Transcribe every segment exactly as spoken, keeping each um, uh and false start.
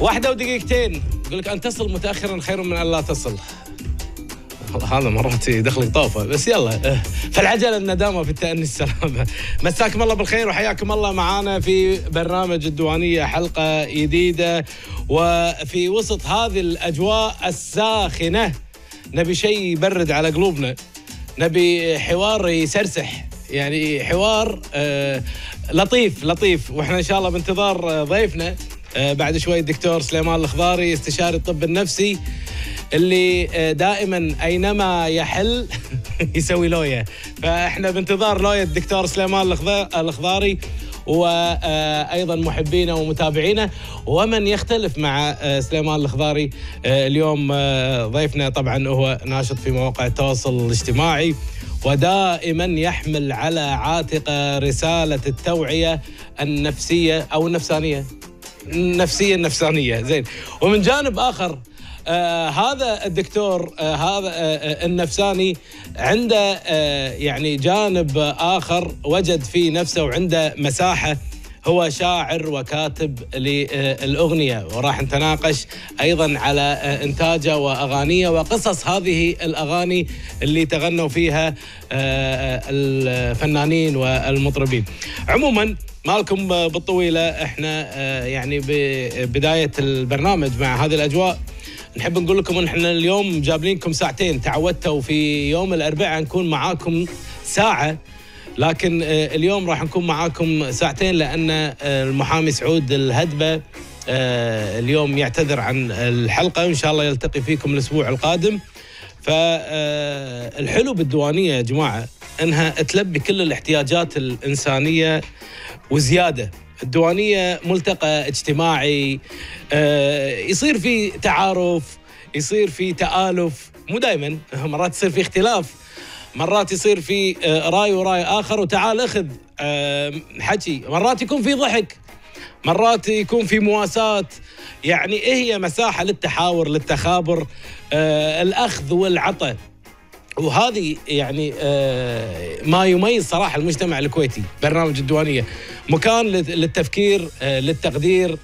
واحدة ودقيقتين. يقول لك أن تصل متأخرا خير من أن لا تصل. هذا مرات دخلك طوفه بس يلا فالعجله الندامه في التأني السلامه. مساكم الله بالخير وحياكم الله معانا في برنامج الديوانيه حلقه جديده، وفي وسط هذه الاجواء الساخنه نبي شيء يبرد على قلوبنا، نبي حوار يسرسح، يعني حوار لطيف لطيف. واحنا ان شاء الله بانتظار ضيفنا بعد شوي الدكتور سليمان الخضاري استشاري الطب النفسي اللي دائما اينما يحل يسوي لويا، فاحنا بانتظار لويا الدكتور سليمان الخضاري وايضا محبينا ومتابعينا ومن يختلف مع سليمان الخضاري. اليوم ضيفنا طبعا هو ناشط في مواقع التواصل الاجتماعي ودائما يحمل على عاتقه رساله التوعيه النفسيه او النفسانيه النفسيه النفسانيه زين. ومن جانب اخر آه هذا الدكتور آه هذا آه النفساني عنده آه يعني جانب آخر وجد في نفسه وعنده مساحة. هو شاعر وكاتب للأغنية وراح نتناقش أيضا على إنتاجه وأغانيه وقصص هذه الأغاني اللي تغنوا فيها الفنانين والمطربين. عموما مالكم بالطويلة، احنا يعني ببداية البرنامج مع هذه الأجواء نحب نقول لكم ان احنا اليوم جابلينكم ساعتين، تعودتوا في يوم الاربعاء نكون معاكم ساعه، لكن اليوم راح نكون معاكم ساعتين لان المحامي سعود الهدبه اليوم يعتذر عن الحلقه وان شاء الله يلتقي فيكم الاسبوع القادم. فالحلو بالديوانيه يا جماعه انها تلبي كل الاحتياجات الانسانيه وزياده. الديوانية ملتقى اجتماعي، آه يصير في تعارف، يصير في تآلف، مو دائما، مرات يصير في اختلاف، مرات يصير في آه راي وراي آخر وتعال أخذ آه حكي، مرات يكون في ضحك، مرات يكون في مواساة. يعني إيه هي مساحة للتحاور للتخابر آه الأخذ والعطاء، وهذه يعني ما يميز صراحة المجتمع الكويتي. برنامج الديوانية مكان للتفكير للتقدير،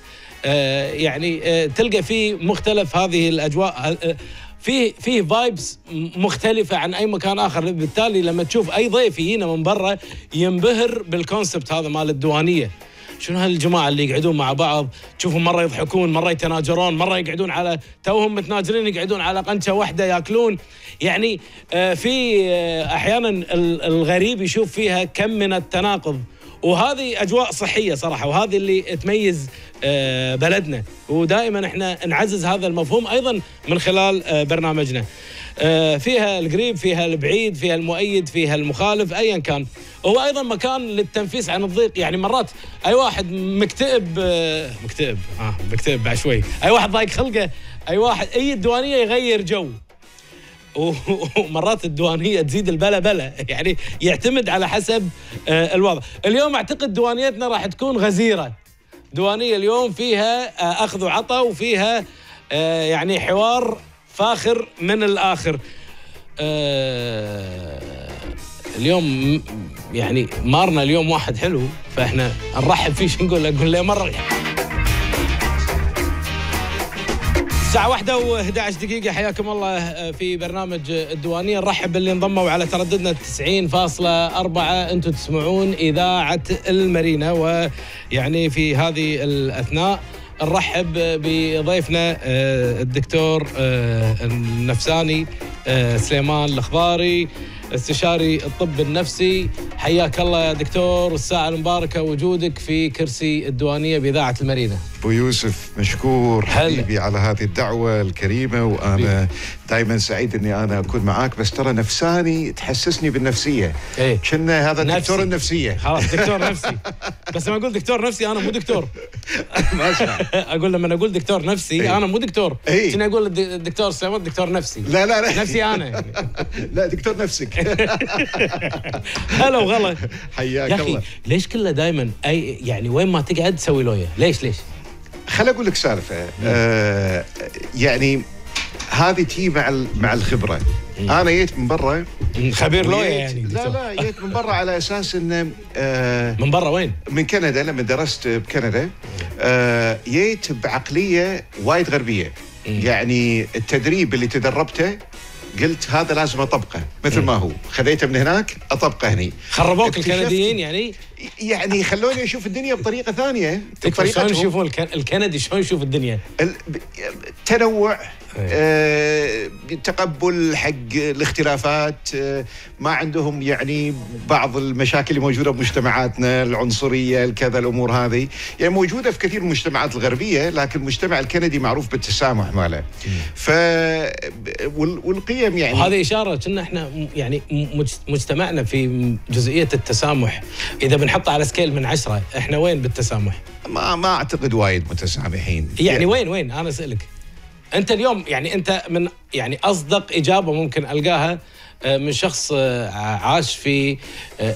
يعني تلقى فيه مختلف هذه الأجواء، فيه فيه فايبس مختلفة عن أي مكان آخر، بالتالي لما تشوف أي ضيف يجينا من برا ينبهر بالكونسبت هذا مال الديوانية. شنو هالجماعة اللي يقعدون مع بعض، تشوفهم مرة يضحكون، مرة يتناجرون، مرة يقعدون على توهم متناجرين يقعدون على قنشة واحدة ياكلون. يعني في أحيانا الغريب يشوف فيها كم من التناقض، وهذه أجواء صحية صراحة، وهذه اللي تميز بلدنا، ودائما احنا نعزز هذا المفهوم أيضا من خلال برنامجنا. فيها القريب، فيها البعيد، فيها المؤيد، فيها المخالف، أيا كان. هو أيضا مكان للتنفيس عن الضيق، يعني مرات أي واحد مكتئب مكتئب آه مكتئب بعد شوي، أي واحد ضايق خلقه، أي واحد، أي الديوانية يغير جو. ومرات الديوانية تزيد البلا بلا، يعني يعتمد على حسب الوضع. اليوم أعتقد ديوانيتنا راح تكون غزيرة. ديوانية اليوم فيها أخذ وعطاء، وفيها يعني حوار فاخر من الآخر. اليوم يعني مارنا اليوم واحد حلو، فاحنا نرحب فيه. شو نقول؟ اقول له مره الساعه واحدة و11 دقيقه. حياكم الله في برنامج الديوانيه. نرحب باللي انضموا على ترددنا تسعين فاصلة أربعة. انتم تسمعون اذاعه المرينه، ويعني في هذه الاثناء نرحب بضيفنا الدكتور النفساني سليمان الخضاري استشاري الطب النفسي. حياك الله يا دكتور، والساعة المباركة وجودك في كرسي الديوانية بإذاعة المرينة. أبو يوسف مشكور حبيبي على هذه الدعوة الكريمة، وأنا دائما سعيد أني أنا أكون معاك. بس ترى نفساني تحسسني بالنفسية، ايه؟ كنا هذا نفسي. دكتور النفسية خلاص، دكتور نفسي. بس لما أقول دكتور نفسي أنا مو دكتور. أقول لما أقول دكتور نفسي ايه؟ أنا مو دكتور، ايه؟ كنا أقول الدكتور سليمان دكتور نفسي. لا لا لا نفسي أنا يعني. لا دكتور نفسك. هلا وغلا، حياك الله. ليش كله دائما اي يعني وين ما تقعد تسوي لويا؟ ليش ليش؟ خل اقول لك سالفه. آه يعني هذه تي مع مع الخبره. مم. انا جيت من برا خبير لويا يعني. لا لا جيت من برا على اساس انه آه من برا وين؟ من كندا، لما درست بكندا جيت بعقليه وايد غربيه. إيه؟ يعني التدريب اللي تدربته قلت هذا لازم اطبقه مثل إيه؟ ما هو خذيته من هناك اطبقه هني. خربوك الكنديين يعني؟ يعني خلوني اشوف الدنيا بطريقه ثانيه. شلون يشوفون الكندي؟ شلون يشوف الدنيا؟ التنوع، آه، تقبل حق الاختلافات، آه، ما عندهم يعني بعض المشاكل اللي موجوده بمجتمعاتنا، العنصريه، الكذا، الامور هذه يعني موجوده في كثير من المجتمعات الغربيه، لكن المجتمع الكندي معروف بالتسامح ماله. ف والقيم يعني. هذه اشاره ان احنا يعني مجتمعنا في جزئيه التسامح، اذا بنحطها على سكيل من عشرة احنا وين بالتسامح؟ ما ما اعتقد وايد متسامحين. يعني, يعني وين وين انا اسالك؟ انت اليوم يعني انت من يعني اصدق اجابه ممكن القاها من شخص عاش في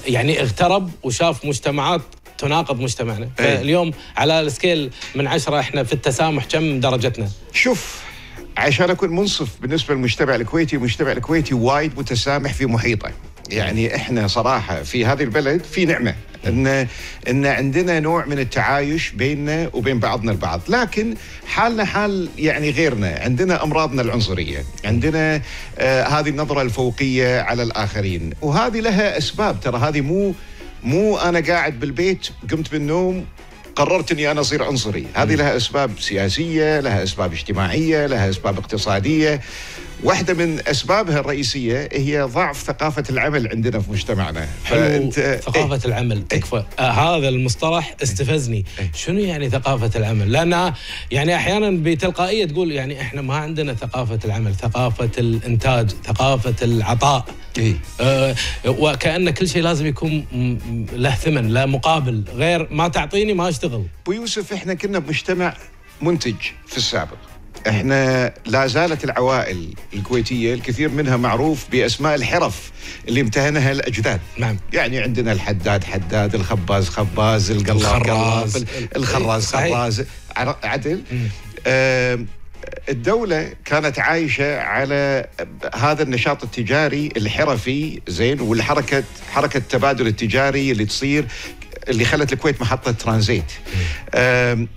يعني اغترب وشاف مجتمعات تناقض مجتمعنا. فاليوم على السكيل من عشرة احنا في التسامح كم درجتنا؟ شوف عشان اكون منصف بالنسبه للمجتمع الكويتي، المجتمع الكويتي وايد متسامح في محيطه. يعني احنا صراحه في هذه البلد في نعمه ان ان عندنا نوع من التعايش بيننا وبين بعضنا البعض، لكن حالنا حال يعني غيرنا، عندنا امراضنا العنصريه، عندنا آه هذه النظره الفوقيه على الاخرين، وهذه لها اسباب. ترى هذه مو مو انا قاعد بالبيت قمت من النوم قررت اني انا اصير عنصري، هذه لها اسباب سياسيه، لها اسباب اجتماعيه، لها اسباب اقتصاديه. واحدة من أسبابها الرئيسية هي ضعف ثقافة العمل عندنا في مجتمعنا. فأنت ثقافة ايه؟ العمل تكفى. ايه؟ آه هذا المصطلح استفزني. ايه؟ شنو يعني ثقافة العمل؟ لأن يعني أحيانا بتلقائية تقول يعني إحنا ما عندنا ثقافة العمل، ثقافة الإنتاج، ثقافة العطاء. ايه؟ آه وكأن كل شيء لازم يكون له ثمن، له مقابل، غير ما تعطيني ما أشتغل. أبو يوسف إحنا كنا بمجتمع منتج في السابق. احنا لا زالت العوائل الكويتيه الكثير منها معروف باسماء الحرف اللي امتهنها الاجداد. نعم. يعني عندنا الحداد حداد، الخباز خباز، القلاق قلاق، الخراز خراز، عدل. آه الدوله كانت عايشه على هذا النشاط التجاري الحرفي، زين، والحركه حركه التبادل التجاري اللي تصير اللي خلت الكويت محطه ترانزيت. آه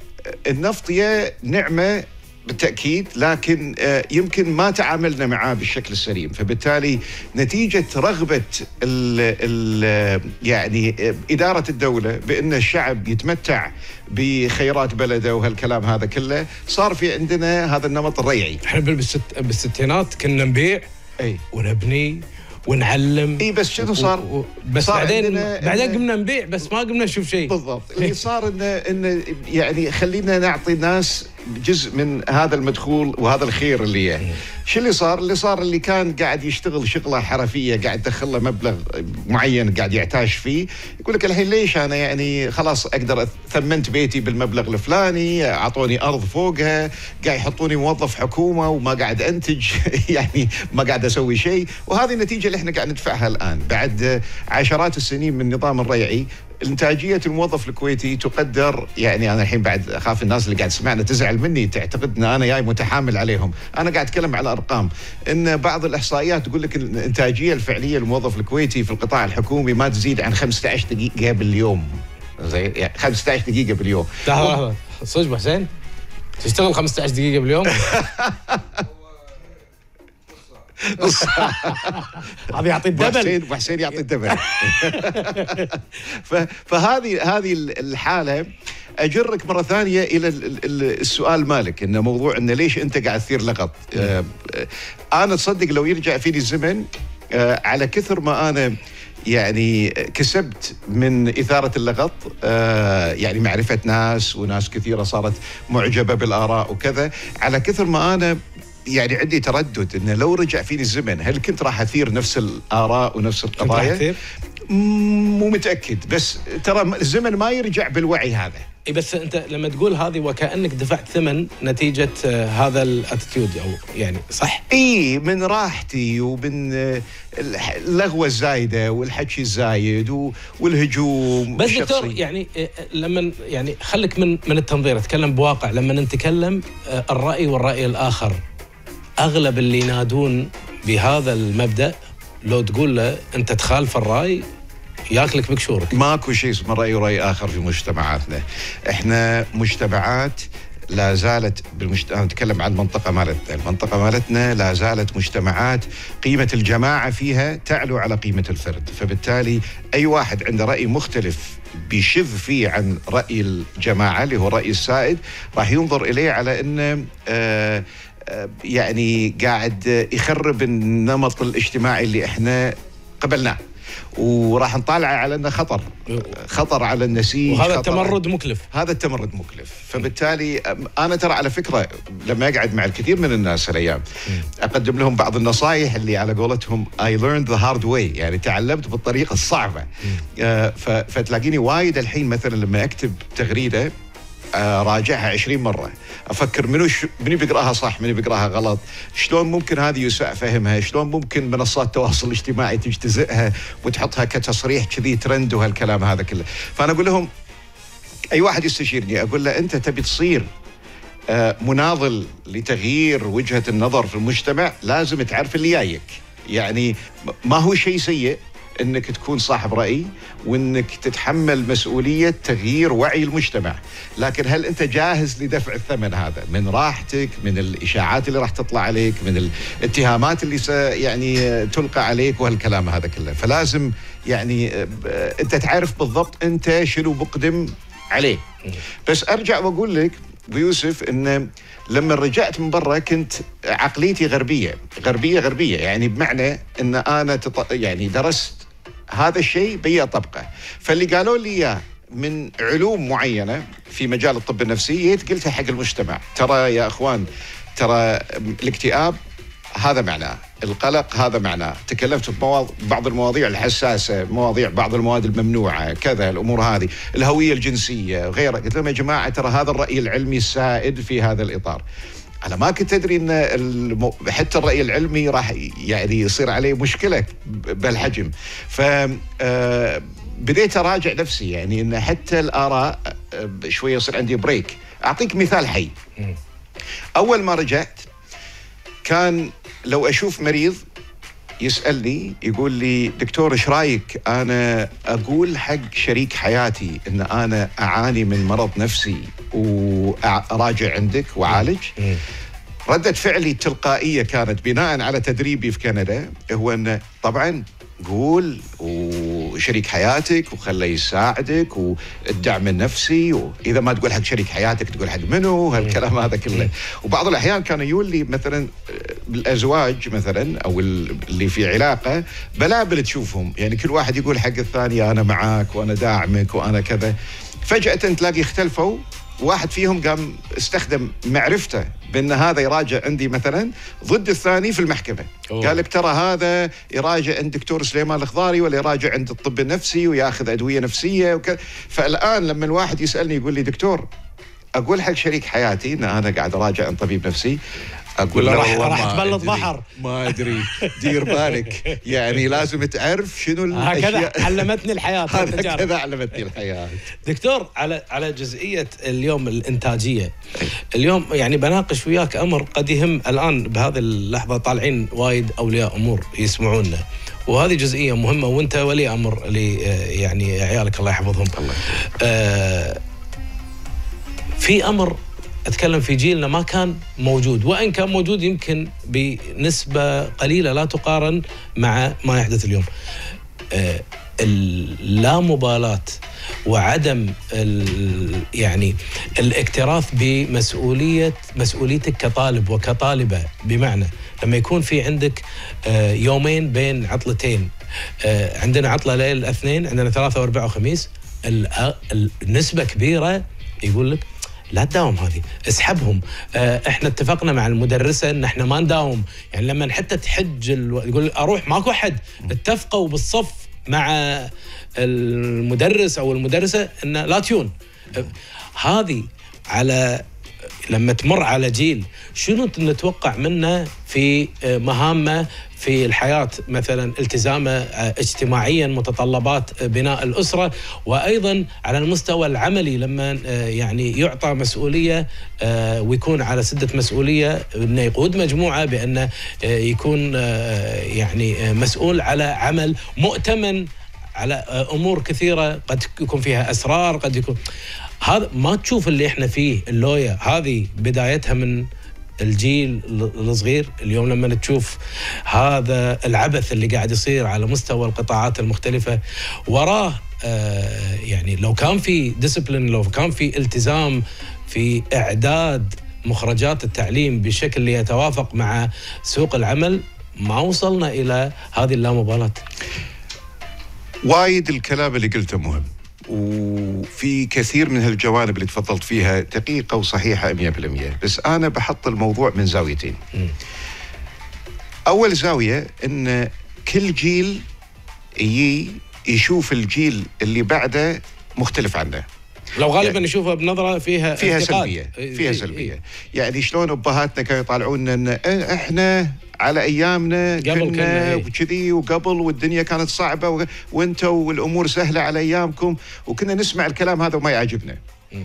النفطيه نعمه بالتأكيد، لكن يمكن ما تعاملنا معاه بالشكل السليم، فبالتالي نتيجة رغبة ال ال يعني إدارة الدولة بأن الشعب يتمتع بخيرات بلده وهالكلام هذا كله، صار في عندنا هذا النمط الريعي. احنا بالستينات كنا نبيع أي. ونبني ونعلم. اي بس شنو صار؟ و... و... بس صار بعدين بعدين قمنا نبيع بس ما قمنا نشوف شيء. بالضبط. اللي صار انه انه يعني خلينا نعطي الناس جزء من هذا المدخول وهذا الخير اللي اياه. شو اللي صار؟ اللي صار اللي كان قاعد يشتغل شغله حرفيه، قاعد يدخل له مبلغ معين قاعد يعتاش فيه، يقول لك الحين ليش انا يعني خلاص اقدر ثمنت بيتي بالمبلغ الفلاني، اعطوني ارض فوقها، قاعد يحطوني موظف حكومه وما قاعد انتج يعني ما قاعد اسوي شيء، وهذه النتيجه اللي احنا قاعد ندفعها الان بعد عشرات السنين من النظام الريعي. انتاجيه الموظف الكويتي تقدر، يعني انا الحين بعد اخاف الناس اللي قاعد تسمعنا تزعل مني تعتقد ان انا جاي متحامل عليهم، انا قاعد اتكلم على ارقام. ان بعض الاحصائيات تقول لك الانتاجيه الفعليه للموظف الكويتي في القطاع الحكومي ما تزيد عن خمسة عشر دقيقه باليوم. زي يعني خمسة عشر دقيقه باليوم. لحظه صدق حسين تشتغل خمسة عشر دقيقه باليوم؟ هذا يعطي الدبل، وحسين يعطي الدبل. فهذه هذه الحاله اجرك مره ثانيه الى السؤال مالك، انه موضوع انه ليش انت قاعد تثير لغط. انا تصدق لو يرجع فيني الزمن على كثر ما انا يعني كسبت من إثارة اللغط، آه يعني معرفة ناس وناس كثيرة صارت معجبة بالآراء وكذا، على كثر ما أنا يعني عندي تردد إنه لو رجع فيني الزمن هل كنت راح أثير نفس الآراء ونفس القضايا؟ مو متأكد، بس ترى الزمن ما يرجع بالوعي هذا. اي بس انت لما تقول هذه وكأنك دفعت ثمن نتيجة هذا الاتيتيود، او يعني صح؟ اي من راحتي ومن اللغوة الزايدة والحكي الزايد والهجوم. بس دكتور يعني لما يعني خليك من من التنظير، اتكلم بواقع. لما نتكلم الرأي والرأي الآخر، اغلب اللي ينادون بهذا المبدأ لو تقول له انت تخالف الرأي ياكلك بكشورك. ماكو شيء اسمه رأي ورأي آخر في مجتمعاتنا. إحنا مجتمعات لا زالت بالمجت... أنا أتكلم عن المنطقة مالتنا، المنطقة مالتنا لا زالت مجتمعات قيمة الجماعة فيها تعلو على قيمة الفرد، فبالتالي أي واحد عنده رأي مختلف بيشذ فيه عن رأي الجماعة اللي هو رأي السائد راح ينظر إليه على أنه آه يعني قاعد يخرب النمط الاجتماعي اللي احنا قبلناه، وراح نطالعه على انه خطر، خطر على النسيج، وهذا التمرد مكلف، هذا التمرد مكلف. فبالتالي انا ترى على فكره لما اقعد مع الكثير من الناس هالايام اقدم لهم بعض النصائح اللي على قولتهم اي ليرند ذا هارد واي، يعني تعلمت بالطريقه الصعبه. فتلاقيني وايد الحين مثلا لما اكتب تغريده راجعها عشرين مرة، افكر منو ش... منو بيقراها صح، منو بيقراها غلط، شلون ممكن هذه يساء فهمها، شلون ممكن منصات التواصل الاجتماعي تجتزئها وتحطها كتصريح كذي ترند وهالكلام هذا كله. فانا اقول لهم اي واحد يستشيرني اقول له انت تبي تصير مناضل لتغيير وجهة النظر في المجتمع لازم تعرف اللي جايك، يعني ما هو شيء سيء انك تكون صاحب رأي وانك تتحمل مسؤولية تغيير وعي المجتمع، لكن هل انت جاهز لدفع الثمن هذا من راحتك، من الاشاعات اللي راح تطلع عليك، من الاتهامات اللي يعني تلقى عليك وهالكلام هذا كله؟ فلازم يعني انت تعرف بالضبط انت شنو مقدم عليه. بس ارجع واقول لك بيوسف ان لما رجعت من برا كنت عقليتي غربيه غربيه غربيه، يعني بمعنى ان انا تط... يعني درست هذا الشيء بي طبقه، فاللي قالوا لي اياه من علوم معينه في مجال الطب النفسي قلتها حق المجتمع، ترى يا اخوان ترى الاكتئاب هذا معناه، القلق هذا معناه، تكلمت في مواض... بعض المواضيع الحساسه، مواضيع بعض المواد الممنوعه، كذا الامور هذه، الهويه الجنسيه وغيرها. قلت لهم يا جماعه ترى هذا الراي العلمي السائد في هذا الاطار. انا ما كنت ادري ان الم... حتى الراي العلمي راح يعني يصير عليه مشكله بهالحجم. ف بديت اراجع نفسي، يعني ان حتى الاراء شويه يصير عندي بريك. اعطيك مثال حي. اول ما رجعت كان لو أشوف مريض يسألني يقول لي دكتور إيش رأيك أنا أقول حق شريك حياتي إن أنا أعاني من مرض نفسي وأراجع عندك وعالج؟ ردة فعلي التلقائية كانت بناء على تدريبي في كندا هو أن طبعاً قول وشريك حياتك وخليه يساعدك والدعم النفسي، واذا ما تقول حق شريك حياتك تقول حق منو، هالكلام هذا كله. وبعض الاحيان كانوا يقول لي مثلا الازواج مثلا او اللي في علاقه بلابل تشوفهم، يعني كل واحد يقول حق الثاني انا معاك وانا داعمك وانا كذا، فجاه تلاقي اختلفوا، واحد فيهم قام استخدم معرفته بأن هذا يراجع عندي مثلا ضد الثاني في المحكمة. أوه. قال لك ترى هذا يراجع عند دكتور سليمان الخضاري ولا يراجع عند الطب النفسي وياخذ أدوية نفسية وكذا. فالآن لما الواحد يسألني يقول لي دكتور أقول حق شريك حياتي أن أنا قاعد أراجع عند طبيب نفسي، اقول له راح راح تبلط بحر، ما ادري دير بالك، يعني لازم تعرف شنو الاشياء. هكذا علمتني الحياه هكذا علمتني الحياه دكتور. على على جزئيه اليوم الانتاجيه اليوم، يعني بناقش وياك امر قد يهم الان بهذه اللحظه طالعين وايد اولياء امور يسمعونا، وهذه جزئيه مهمه وانت ولي امر لي يعني عيالك الله يحفظهم. الله آه في امر أتكلم في جيلنا ما كان موجود، وإن كان موجود يمكن بنسبة قليلة لا تقارن مع ما يحدث اليوم. اللامبالاة وعدم يعني الاكتراث بمسؤولية مسؤوليتك كطالب وكطالبة، بمعنى لما يكون في عندك يومين بين عطلتين، عندنا عطلة ليلة الاثنين، عندنا ثلاثة واربعة وخميس، النسبة كبيرة يقول لك لا تداوم، هذه اسحبهم. اه احنا اتفقنا مع المدرسه ان احنا ما نداوم، يعني لما حتى تحج الو... يقول اروح ماكو حد، اتفقوا بالصف مع المدرس او المدرسه ان لا تيون. اه هذه على لما تمر على جيل شنو نتوقع منه في مهامه في الحياة، مثلا التزامه اجتماعيا، متطلبات بناء الأسرة، وأيضا على المستوى العملي لما يعني يعطى مسؤولية ويكون على سدة مسؤولية أنه يقود مجموعة، بأنه يكون يعني مسؤول على عمل مؤتمن على امور كثيره قد يكون فيها اسرار، قد يكون هذا ما تشوف اللي احنا فيه. اللويا هذه بدايتها من الجيل الصغير. اليوم لما تشوف هذا العبث اللي قاعد يصير على مستوى القطاعات المختلفه وراه آه يعني لو كان في ديسبلين، لو كان في التزام في اعداد مخرجات التعليم بشكل يتوافق مع سوق العمل ما وصلنا الى هذه اللامبالاه. وايد الكلام اللي قلته مهم، وفي كثير من هالجوانب اللي تفضلت فيها دقيقة وصحيحة مئة بالمئة، بس أنا بحط الموضوع من زاويتين. م. أول زاوية إن كل جيل يجي يشوف الجيل اللي بعده مختلف عنه، لو غالبا يعني يشوفها بنظرة فيها فيها سلبية، فيها سلبية. يعني شلون أبهاتنا كانوا يطالعونا إن إحنا على ايامنا كنا وكذي، وقبل والدنيا كانت صعبه و... وانتوا والامور سهله على ايامكم، وكنا نسمع الكلام هذا وما يعجبنا.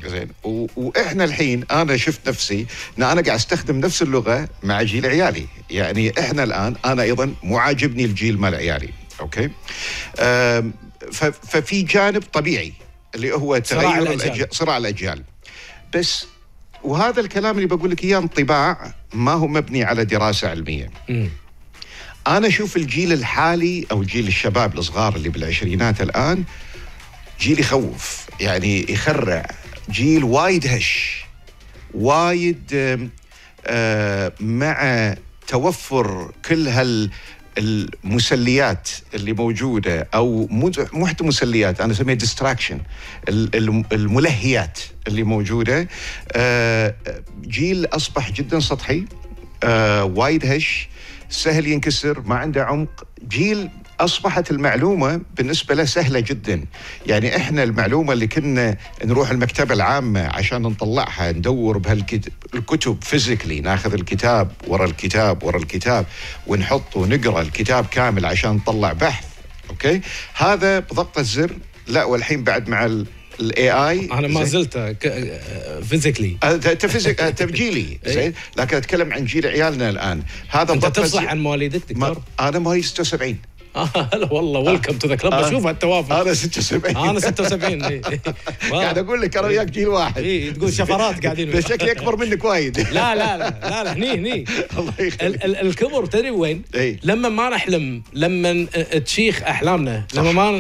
زين و... واحنا الحين انا شفت نفسي ان انا قاعد استخدم نفس اللغه مع جيل عيالي. يعني احنا الان انا ايضا مو عاجبني الجيل مال عيالي، اوكي؟ أم... ف... ففي جانب طبيعي اللي هو تغير الأجيال، صراع الاجيال. بس وهذا الكلام اللي بقول لك اياه انطباع، ما هو مبني على دراسه علميه. م. انا اشوف الجيل الحالي او جيل الشباب الصغار اللي بالعشرينات الان جيل يخوف، يعني يخرع، جيل وايد هش، وايد آه مع توفر كل هال المسليات اللي موجوده، او مو حتى مسليات، انا اسميها ديستراكشن، الملهيات اللي موجوده. جيل اصبح جدا سطحي، وايد هش، سهل ينكسر، ما عنده عمق. جيل اصبحت المعلومه بالنسبه له سهله جدا. يعني احنا المعلومه اللي كنا نروح المكتبه العامه عشان نطلعها، ندور بهالكتب فيزيكلي، ناخذ الكتاب ورا الكتاب ورا الكتاب ونحط ونقرا الكتاب كامل عشان نطلع بحث، اوكي؟ هذا بضغطه زر. لا، والحين بعد مع الاي اي انا ما زلت فيزيكلي، انت فيزيك انت بجيلي زين، لكن اتكلم عن جيل عيالنا الان. هذا انت تفصح عن مواليدك دكتور؟ انا مواليد ستة وسبعين. هلا والله، ويلكم تو ذا كلب. اشوف التوافق. انا ستة وسبعين. انا ستة وسبعين. قاعد اقول لك انا وياك جيل واحد. اي تقول شفرات قاعدين. بس شكلي اكبر منك وايد. لا لا لا لا، هني هني الله يخليك. الكبر تدري وين؟ لما ما نحلم، لما تشيخ احلامنا، لما ما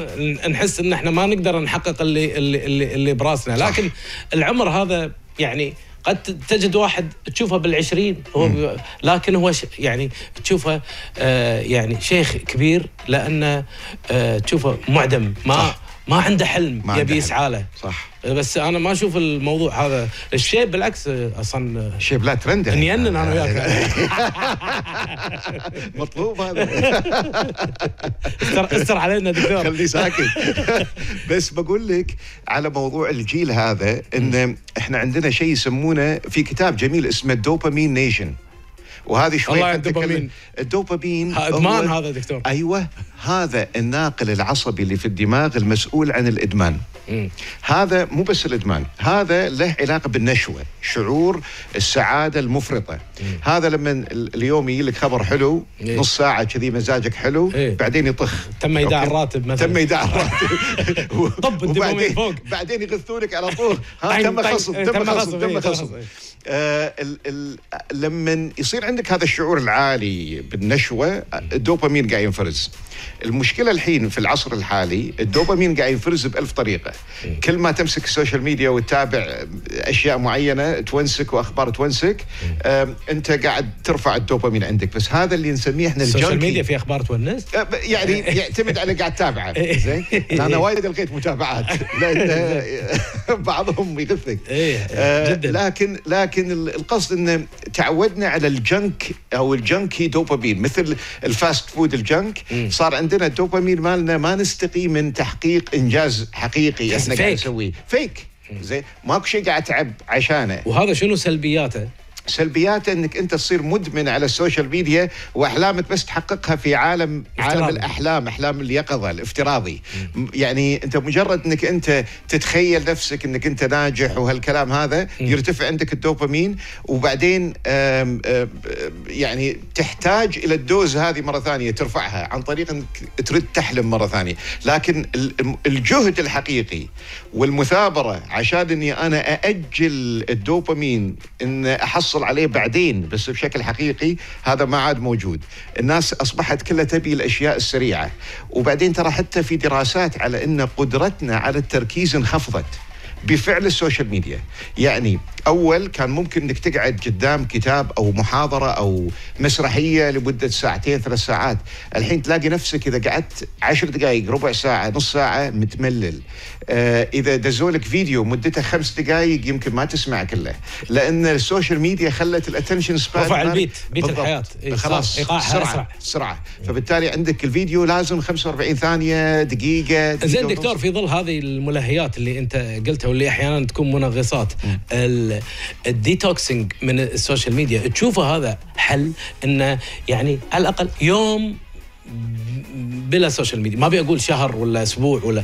نحس ان احنا ما نقدر نحقق اللي اللي اللي براسنا. لكن العمر هذا يعني قد تجد واحد تشوفه بالعشرين هو ب... لكن هو ش... يعني تشوفه آه يعني شيخ كبير، لأنه آه تشوفه معدم، ما صح. ما عنده حلم، ما يبي يسعى له. صح. بس انا ما اشوف الموضوع هذا الشيب، بالعكس اصلا الشيب لا ترند، اني انا وياك مطلوب هذا. استر علينا دكتور، خليه ساكت. بس بقول لك على موضوع الجيل هذا، ان احنا عندنا شيء يسمونه في كتاب جميل اسمه الدوبامين نيشن، وهذه شويه الدوبامين. الدوبامين ادمان هذا دكتور. ايوه، هذا الناقل العصبي اللي في الدماغ المسؤول عن الادمان. م. هذا مو بس الادمان، هذا له علاقه بالنشوه، شعور السعاده المفرطه. م. هذا لما اليوم يجي لك خبر حلو، إيه؟ نص ساعه كذي مزاجك حلو، إيه؟ بعدين يطخ، تم ايداع الراتب مثلا، تم ايداع الراتب طب الدوبامين فوق، بعدين يغثونك على طول، ها تم خصم تم خصم تم خصم. آه لما يصير عندك هذا الشعور العالي بالنشوه، الدوبامين قاعد ينفرز. المشكله الحين في العصر الحالي الدوبامين قاعد ينفرز بألف طريقه. كل ما تمسك السوشيال ميديا وتتابع اشياء معينه تونسك واخبار تونسك، انت قاعد ترفع الدوبامين عندك. بس هذا اللي نسميه احنا الجانكي. السوشيال ميديا في اخبار تونس يعني يعتمد على قاعد تتابعه. زين، انا وايد لقيت متابعات لان بعضهم يغثك. آه لكن لكن القصد ان تعودنا على الجنك او الجنكي دوبامين، مثل الفاست فود الجنك. صار عندنا الدوبامين مالنا ما نستقي من تحقيق انجاز حقيقي احنا قاعد نسويه، فيك. زين، ماكو شيء قاعد اتعب عشانه. وهذا شنو سلبياته؟ سلبياته انك انت تصير مدمن على السوشيال ميديا واحلامك بس تحققها في عالم افتراضي. عالم الاحلام، احلام اليقظه الافتراضي. مم. يعني انت مجرد انك انت تتخيل نفسك انك انت ناجح وهالكلام هذا مم. يرتفع عندك الدوبامين، وبعدين آم آم يعني تحتاج الى الدوز هذه مره ثانيه ترفعها عن طريق انك ترد تحلم مره ثانيه. لكن الجهد الحقيقي والمثابره عشان اني انا ااجل الدوبامين ان احصل عليه بعدين بس بشكل حقيقي، هذا ما عاد موجود. الناس أصبحت كلها تبي الأشياء السريعة. وبعدين ترى حتى في دراسات على أن قدرتنا على التركيز انخفضت بفعل السوشيال ميديا. يعني أول كان ممكن أنك تقعد قدام كتاب أو محاضرة أو مسرحية لمدة ساعتين ثلاث ساعات، الحين تلاقي نفسك إذا قعدت عشر دقائق ربع ساعة نص ساعة متملل. آه إذا دزولك فيديو مدته خمس دقائق يمكن ما تسمع كله، لأن السوشيال ميديا خلت الاتنشن سبان رفع البيت بيت الحياة إيه خلاص سرعة سرعة، فبالتالي عندك الفيديو لازم خمسة وأربعين ثانية دقيقة. زين دكتور، في ظل هذه الملهيات اللي أنت قلتها واللي أحيانا تكون منغصات، الديتوكسينج من السوشيال ميديا تشوفه هذا حل؟ انه يعني على الاقل يوم بلا سوشيال ميديا، ما بيقول شهر ولا اسبوع ولا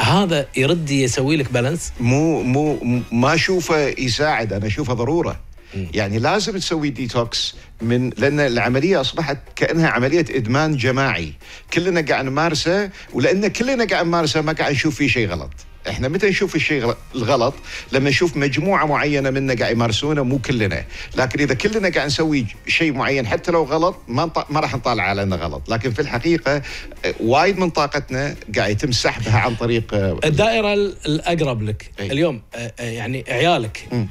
هذا، يرد يسوي لك بالانس. مو مو ما اشوفه يساعد، انا اشوفه ضروره. يعني لازم تسوي ديتوكس من، لأن العملية أصبحت كأنها عملية إدمان جماعي، كلنا قاعد نمارسه، ولأن كلنا قاعد نمارسه ما قاعد نشوف فيه شيء غلط. إحنا متى نشوف الشيء الغلط؟ لما نشوف مجموعة معينة منا قاعد يمارسونه، مو كلنا. لكن إذا كلنا قاعد نسوي شيء معين حتى لو غلط ما نط... ما راح نطالع على إنه غلط، لكن في الحقيقة وايد من طاقتنا قاعد يتم سحبها عن طريق الدائرة الأقرب لك. أي. اليوم يعني عيالك م.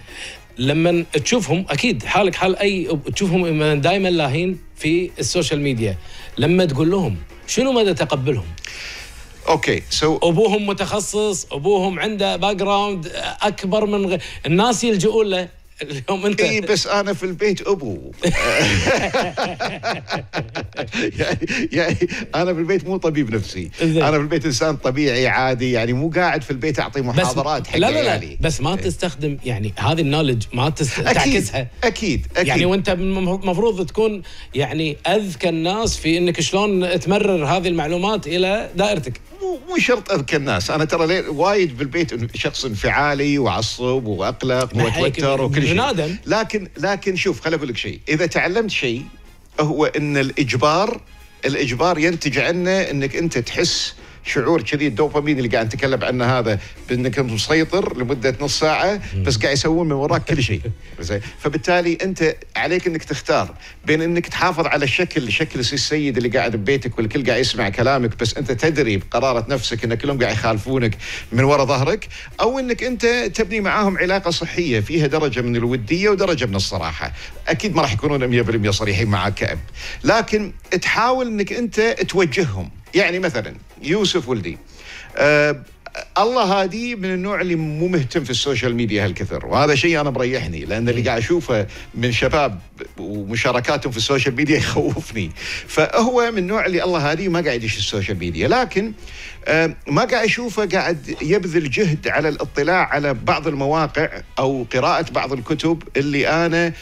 لما تشوفهم اكيد حالك حال اي، تشوفهم دائما لاهين في السوشيال ميديا، لما تقول لهم شنو مدى تقبلهم؟ اوكي سو so ابوهم متخصص، ابوهم عنده باك جراوند اكبر من غير الناس يلجؤون له. اليوم انت اي بس انا في البيت ابو يعني, يعني انا في البيت مو طبيب نفسي، انا في البيت انسان طبيعي عادي، يعني مو قاعد في البيت اعطي محاضرات حق عيالي. لا لا لا بس ما تستخدم يعني هذه النولج ما تست... أكيد تعكسها. اكيد اكيد يعني، وانت المفروض تكون يعني اذكى الناس في انك شلون تمرر هذه المعلومات الى دائرتك. مو مو شرط اذكى الناس، انا ترى وايد بالبيت شخص انفعالي وعصب واقلق واتوتر وكل شيء. لكن لكن شوف خليني اقول لك شيء، اذا تعلمت شيء هو ان الاجبار الاجبار ينتج عنه انك انت تحس شعور كذي الدوبامين اللي قاعد نتكلم عنه هذا، بانك مسيطر لمده نص ساعه بس قاعد يسوون من وراك كل شيء. فبالتالي انت عليك انك تختار بين انك تحافظ على الشكل، شكل السيد اللي قاعد ببيتك والكل قاعد يسمع كلامك بس انت تدري بقراره نفسك ان كلهم قاعد يخالفونك من وراء ظهرك، او انك انت تبني معاهم علاقه صحيه فيها درجه من الوديه ودرجه من الصراحه. اكيد ما راح يكونون مئة بالمئة صريحين معاك كأب، لكن تحاول انك انت توجههم. يعني مثلا يوسف ولدي أه الله هادي من النوع اللي مو مهتم في السوشيال ميديا هالكثر، وهذا شيء انا مريحني، لان اللي قاعد اشوفه من شباب ومشاركاتهم في السوشيال ميديا يخوفني. فهو من النوع اللي الله هادي ما قاعد يش السوشيال ميديا، لكن أه ما قاعد اشوفه قاعد يبذل جهد على الاطلاع على بعض المواقع او قراءه بعض الكتب اللي انا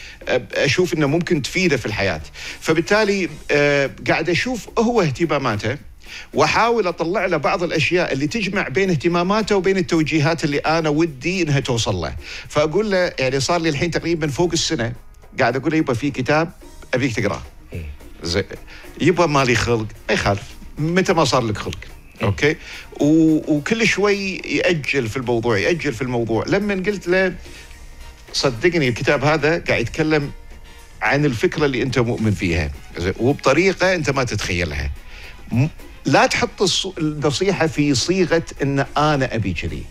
اشوف انه ممكن تفيده في الحياه. فبالتالي أه قاعد اشوف هو اهتماماته، واحاول اطلع له بعض الاشياء اللي تجمع بين اهتماماته وبين التوجيهات اللي انا ودي انها توصل له. فاقول له يعني صار لي الحين تقريبا فوق السنه قاعد اقول له يبا في كتاب ابيك تقراه. زين يبا مالي خلق، ما يخالف متى ما صار لك خلق. اوكي وكل شوي ياجل في الموضوع ياجل في الموضوع لما قلت له صدقني الكتاب هذا قاعد يتكلم عن الفكره اللي انت مؤمن فيها وبطريقه انت ما تتخيلها. لا تحط النصيحة في صيغة أن أنا أبي كذي،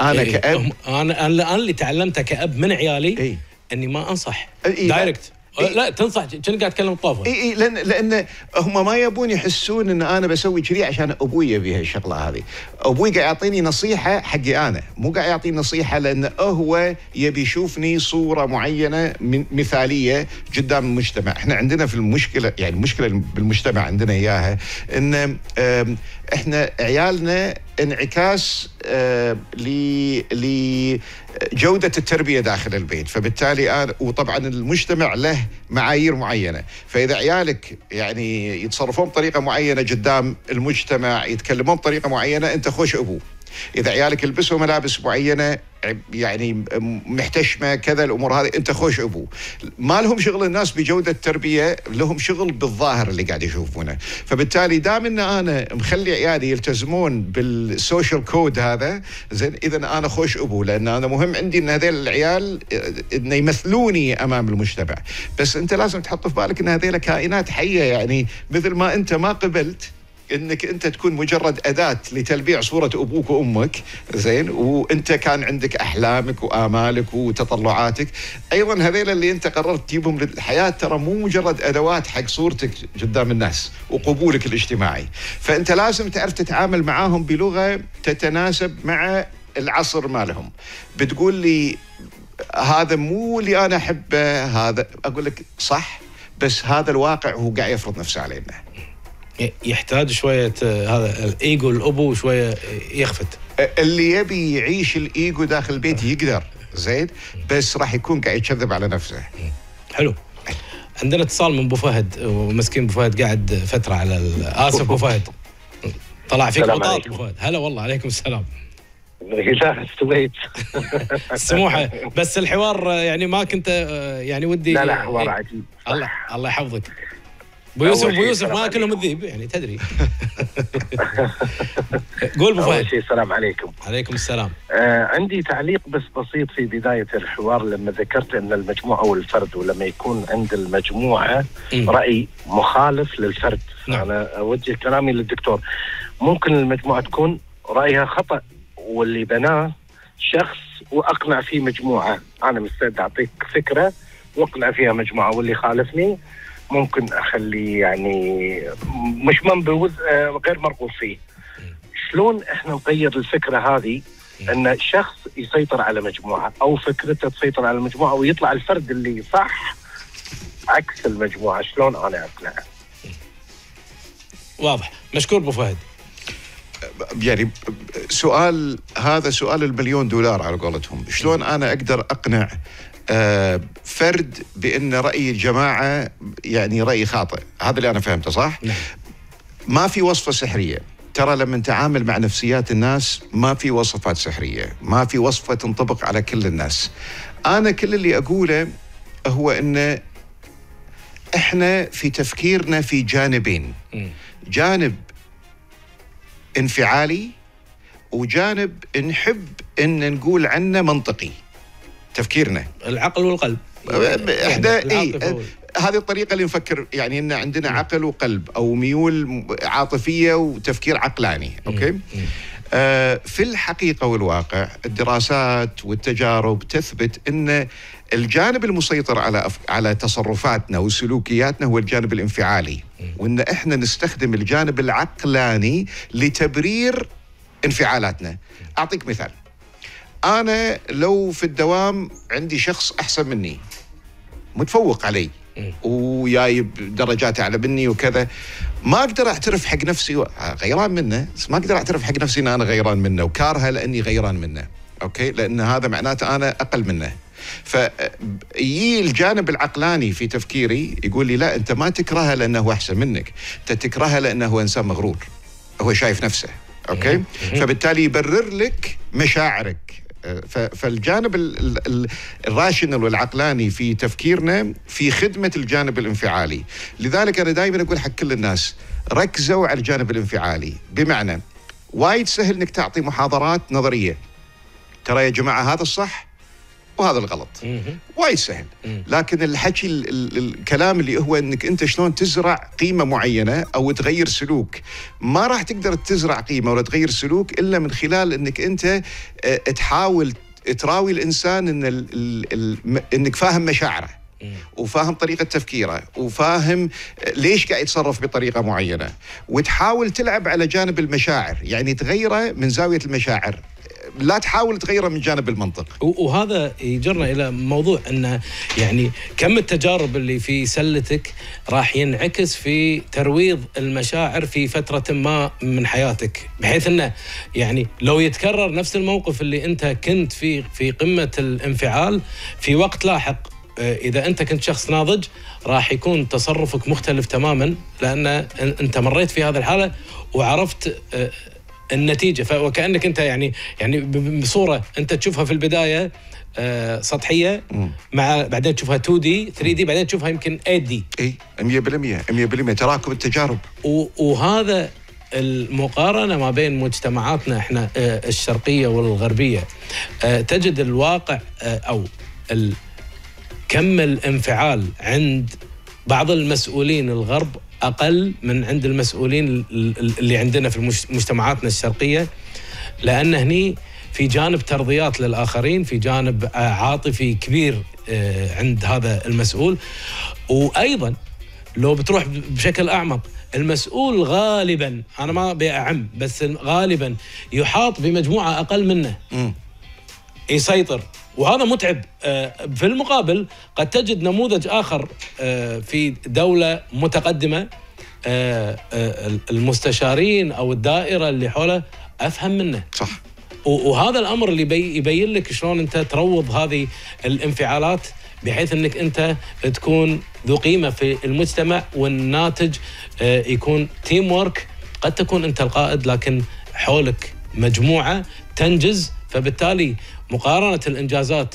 أنا إيه كأب أنا أنا اللي تعلمته كأب من عيالي إيه؟ أني ما أنصح إيه دايركت إيه؟ لا تنصح كأنك قاعد تكلم طافة إيه إيه لأن لأن هم ما يبون يحسون أن أنا بسوي كذي عشان أبوي يبي هالشغلة هذه. أبوي قاعد يعطيني نصيحة حقي أنا، مو قاعد يعطيني نصيحة لأن هو يبي يشوفني صورة معينة مثالية قدام المجتمع. إحنا عندنا في المشكلة يعني المشكلة بالمجتمع عندنا إياها أن إحنا عيالنا انعكاس لجودة التربية داخل البيت، فبالتالي وطبعا المجتمع له معايير معينة، فإذا عيالك يعني يتصرفون بطريقة معينة قدام المجتمع، يتكلمون بطريقة معينة، أنت خوش أبوه. إذا عيالك يلبسوا ملابس معينة يعني محتشمة كذا، الأمور هذه، أنت خوش أبوه. ما لهم شغل الناس بجودة التربية، لهم شغل بالظاهر اللي قاعد يشوفونه. فبالتالي دام أن أنا مخلي عيالي يلتزمون بالسوشيال كود هذا، زين، إذا أنا خوش أبوه، لأن أنا مهم عندي أن هذيل العيال أن يمثلوني أمام المجتمع. بس أنت لازم تحط في بالك أن هذيل كائنات حية، يعني مثل ما أنت ما قبلت انك انت تكون مجرد اداه لتلبيع صوره ابوك وامك، زين، وانت كان عندك احلامك وامالك وتطلعاتك، ايضا هذيل اللي انت قررت تجيبهم للحياه ترى مو مجرد ادوات حق صورتك قدام الناس وقبولك الاجتماعي، فانت لازم تعرف تتعامل معاهم بلغه تتناسب مع العصر مالهم. بتقول لي هذا مو اللي انا احبه، هذا اقول لك صح، بس هذا الواقع هو قاعد يفرض نفسه علينا. يحتاج شوية هذا الإيجو الأبو شوية يخفت. اللي يبي يعيش الإيجو داخل البيت يقدر، زين، بس راح يكون قاعد يكذب على نفسه. حلو. عندنا اتصال من أبو فهد، ومسكين أبو فهد قاعد فترة على آسف أبو فهد. طلع فيك بطاط أبو فهد. هلا والله، عليكم السلام. لا استويت سموحة، بس الحوار يعني ما كنت يعني ودي. لا لا، حوار عجيب. الله الله يحفظك. ابو يوسف ابو يوسف ما اكلهم الذيب يعني تدري. قول ابو فهد. اول شيء السلام عليكم. عليكم السلام. آه عندي تعليق بس بسيط في بدايه الحوار، لما ذكرت ان المجموعه او الفرد، ولما يكون عند المجموعه م. راي مخالف للفرد. نعم. انا اوجه كلامي للدكتور، ممكن المجموعه تكون رايها خطا واللي بناه شخص واقنع فيه مجموعه. انا مستعد اعطيك فكره واقنع فيها مجموعه، واللي خالفني ممكن أخلي يعني مش منبوذ غير مرغوب فيه. شلون إحنا نغير الفكرة هذه أن شخص يسيطر على مجموعة أو فكرته تسيطر على المجموعة ويطلع الفرد اللي صح عكس المجموعة؟ شلون أنا أقنع؟ واضح. مشكور أبو فهد. يعني سؤال، هذا سؤال المليون دولار على قولتهم. شلون أنا أقدر أقنع آه فرد بأن رأي الجماعة يعني رأي خاطئ؟ هذا اللي أنا فهمته، صح؟ نعم. ما في وصفة سحرية ترى، لما نتعامل مع نفسيات الناس ما في وصفات سحرية، ما في وصفة تنطبق على كل الناس. أنا كل اللي أقوله هو أن إحنا في تفكيرنا في جانبين، جانب انفعالي وجانب نحب أن نقول عنه منطقي. تفكيرنا العقل والقلب احدى إيه؟ هذه الطريقه اللي نفكر، يعني ان عندنا عقل وقلب او ميول عاطفيه وتفكير عقلاني. اوكي. آه في الحقيقه والواقع الدراسات والتجارب تثبت ان الجانب المسيطر على أف... على تصرفاتنا وسلوكياتنا هو الجانب الانفعالي، وان احنا نستخدم الجانب العقلاني لتبرير انفعالاتنا. اعطيك مثال، أنا لو في الدوام عندي شخص أحسن مني متفوق علي وجايب درجات أعلى مني وكذا، ما أقدر أعترف حق نفسي غيران منه، بس ما أقدر أعترف حق نفسي أن أنا غيران منه وكارهه لأني غيران منه. أوكي، لأن هذا معناته أنا أقل منه. فيجي الجانب العقلاني في تفكيري يقول لي لا، أنت ما تكرهه لأنه هو أحسن منك، أنت تكرهه لأنه هو إنسان مغرور، هو شايف نفسه. أوكي، فبالتالي يبرر لك مشاعرك. فالجانب الراشنال والعقلاني في تفكيرنا في خدمة الجانب الانفعالي. لذلك أنا دائما أقول حق كل الناس ركزوا على الجانب الانفعالي، بمعنى وايد سهل أنك تعطي محاضرات نظرية، ترى يا جماعة هذا الصح وهذا الغلط، وايد سهل. لكن الحكي ال ال الكلام اللي هو انك انت شلون تزرع قيمه معينه او تغير سلوك، ما راح تقدر تزرع قيمه ولا تغير سلوك الا من خلال انك انت اه تحاول تراوي الانسان ان ال ال ال انك فاهم مشاعره وفاهم طريقه تفكيره وفاهم ليش قاعد يتصرف بطريقه معينه، وتحاول تلعب على جانب المشاعر، يعني تغيره من زاويه المشاعر. لا تحاول تغيره من جانب المنطق. وهذا يجرنا الى موضوع انه يعني كم التجارب اللي في سلتك راح ينعكس في ترويض المشاعر في فتره ما من حياتك، بحيث انه يعني لو يتكرر نفس الموقف اللي انت كنت في في قمه الانفعال في وقت لاحق، إذا أنت كنت شخص ناضج راح يكون تصرفك مختلف تماما، لأن أنت مريت في هذه الحالة وعرفت النتيجة. وكأنك أنت يعني يعني بصورة أنت تشوفها في البداية سطحية، مع بعدين تشوفها تو دي ثري دي، بعدين تشوفها يمكن ايت دي. إي مية بالمية مية بالمية تراكم التجارب. وهذا المقارنة ما بين مجتمعاتنا إحنا الشرقية والغربية، تجد الواقع أو ال كم الانفعال عند بعض المسؤولين الغرب أقل من عند المسؤولين اللي عندنا في مجتمعاتنا الشرقية، لأن هني في جانب ترضيات للآخرين، في جانب عاطفي كبير عند هذا المسؤول. وأيضا لو بتروح بشكل أعمق، المسؤول غالبا، أنا ما بأعم، بس غالبا يحاط بمجموعة أقل منه م. يسيطر، وهذا متعب. في المقابل قد تجد نموذج آخر في دولة متقدمة، المستشارين أو الدائرة اللي حوله أفهم منه. صح. وهذا الأمر اللي يبين لك شلون أنت تروض هذه الانفعالات، بحيث أنك أنت تكون ذو قيمة في المجتمع، والناتج يكون تيم وورك. قد تكون أنت القائد لكن حولك مجموعة تنجز، فبالتالي مقارنة الإنجازات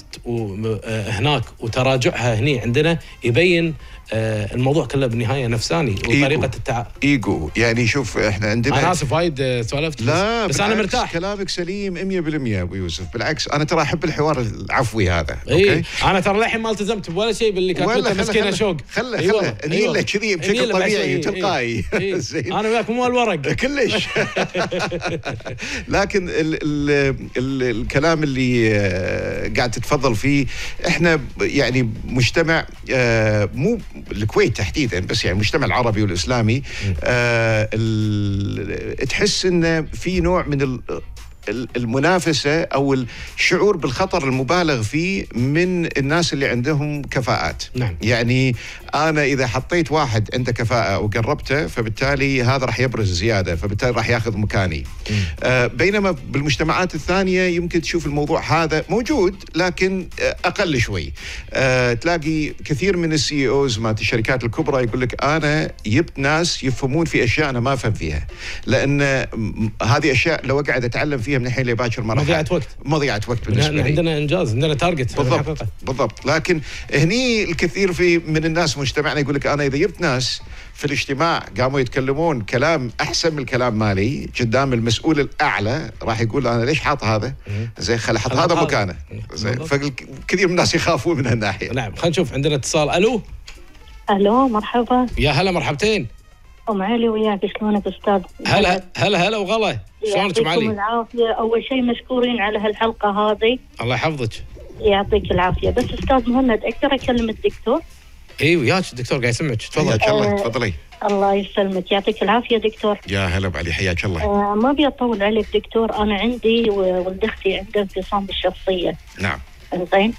هناك وتراجعها هني عندنا يبين الموضوع كله بالنهاية نفساني وطريقة التع... إيجو. يعني شوف إحنا عندنا، أنا آسف وايد سوالفت، لا بس أنا مرتاح، كلامك سليم مية بالمية أبو يوسف. بالعكس أنا ترى أحب الحوار العفوي هذا. إيه. أوكي؟ أنا ترى للحين ما التزمت بولا شيء باللي كاتبته، مسكينة شوق. خله خله نيله كذي بشكل طبيعي وتلقائي. أنا وياك مو الورق كلش. لكن الكلام اللي قاعد تتفضل فيه، إحنا يعني مجتمع، مو الكويت تحديدا بس، يعني المجتمع العربي والاسلامي آه تحس انه في نوع من المنافسه او الشعور بالخطر المبالغ فيه من الناس اللي عندهم كفاءات. نعم. يعني انا اذا حطيت واحد عنده كفاءه وقربته، فبالتالي هذا راح يبرز زياده، فبالتالي راح ياخذ مكاني. آه بينما بالمجتمعات الثانيه يمكن تشوف الموضوع هذا موجود لكن آه اقل شوي. آه تلاقي كثير من السي اوز مال الشركات الكبرى يقول لك انا جبت ناس يفهمون في اشياء انا ما افهم فيها، لان هذه اشياء لو قاعد اتعلم فيها من الحين لباكر ما راح، مضيعة وقت، مضيعة وقت بالنسبه لي. عندنا انجاز، عندنا تارجت. بالضبط بالضبط. لكن هني الكثير في من الناس مجتمعنا يقول لك انا اذا جبت ناس في الاجتماع قاموا يتكلمون كلام احسن من الكلام مالي قدام المسؤول الاعلى، راح يقول انا ليش حاط هذا؟ زين خل حط هذا مكانه. زين فكثير من الناس يخافون من هالناحيه. نعم. خلينا نشوف عندنا اتصال. الو. الو مرحبا. يا هلا مرحبتين. ام علي وياك، شلونك استاذ؟ هلا هلا هلا وغلا، شلونك ام علي؟ يعطيكم العافيه، اول شيء مشكورين على هالحلقه هذه. الله يحفظك. يعطيك العافيه. بس استاذ مهند اقدر اكلم الدكتور؟ اي وياك الدكتور قاعد يسمعك، تفضل. حياك الله، تفضلي. الله يسلمك، يعطيك العافيه دكتور. يا هلا ام علي، حياك الله. آه ما ابي اطول عليك دكتور، انا عندي وولد اختي عنده انفصام بالشخصيه. نعم. زين؟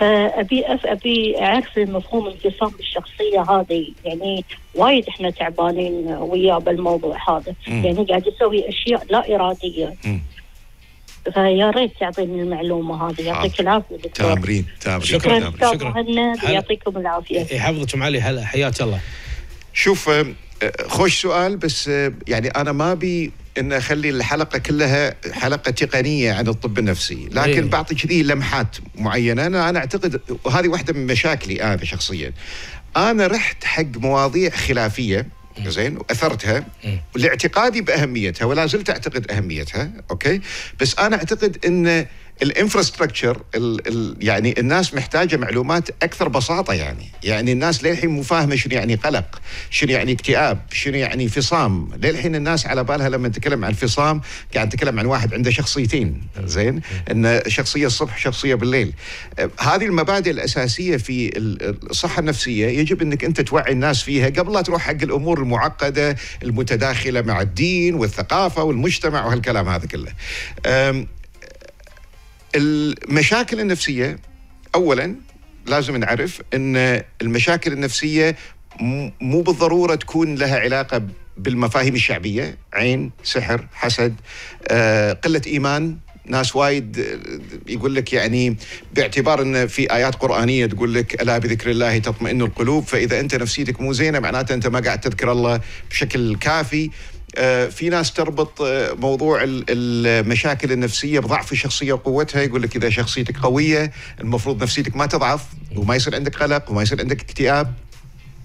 فابي ابي اعرف مفهوم انفصام الشخصيه هذه، يعني وايد احنا تعبانين وياه بالموضوع هذا، م. يعني قاعد يسوي اشياء لا اراديه. م. فيا ريت تعطيني المعلومه هذه، يعطيك العافيه دكتور. تامرين تامرين. شكرا تامرين. شكرا مهند، يعطيكم العافيه. يحفظك ام علي، هلا حياك الله. شوف خوش سؤال، بس يعني انا ما بي ان اخلي الحلقه كلها حلقه تقنيه عن الطب النفسي، لكن بعطي كذي لمحات معينه. انا انا اعتقد وهذه واحده من مشاكلي انا شخصيا، انا رحت حق مواضيع خلافيه زين واثرتها لاعتقادي باهميتها، ولا زلت اعتقد اهميتها. اوكي. بس انا اعتقد ان الانفراستراكشر يعني الناس محتاجه معلومات اكثر بساطه. يعني يعني الناس للحين مو فاهمه شنو يعني قلق، شنو يعني اكتئاب، شنو يعني انفصام. للحين الناس على بالها لما نتكلم عن انفصام قاعد نتكلم عن واحد عنده شخصيتين، زين، ان شخصيه الصبح شخصيه بالليل. هذه المبادئ الاساسيه في الصحه النفسيه يجب انك انت توعي الناس فيها قبل لا تروح حق الامور المعقده المتداخله مع الدين والثقافه والمجتمع وهالكلام هذا كله. المشاكل النفسية أولا لازم نعرف أن المشاكل النفسية مو بالضرورة تكون لها علاقة بالمفاهيم الشعبية، عين، سحر، حسد، آه، قلة إيمان. ناس وايد يقول لك يعني باعتبار ان في ايات قرانيه تقول لك الا بذكر الله تطمئن القلوب، فاذا انت نفسيتك مو زينه معناته انت ما قاعد تذكر الله بشكل كافي. في ناس تربط موضوع المشاكل النفسيه بضعف الشخصيه وقوتها، يقول لك اذا شخصيتك قويه المفروض نفسيتك ما تضعف وما يصير عندك قلق وما يصير عندك اكتئاب.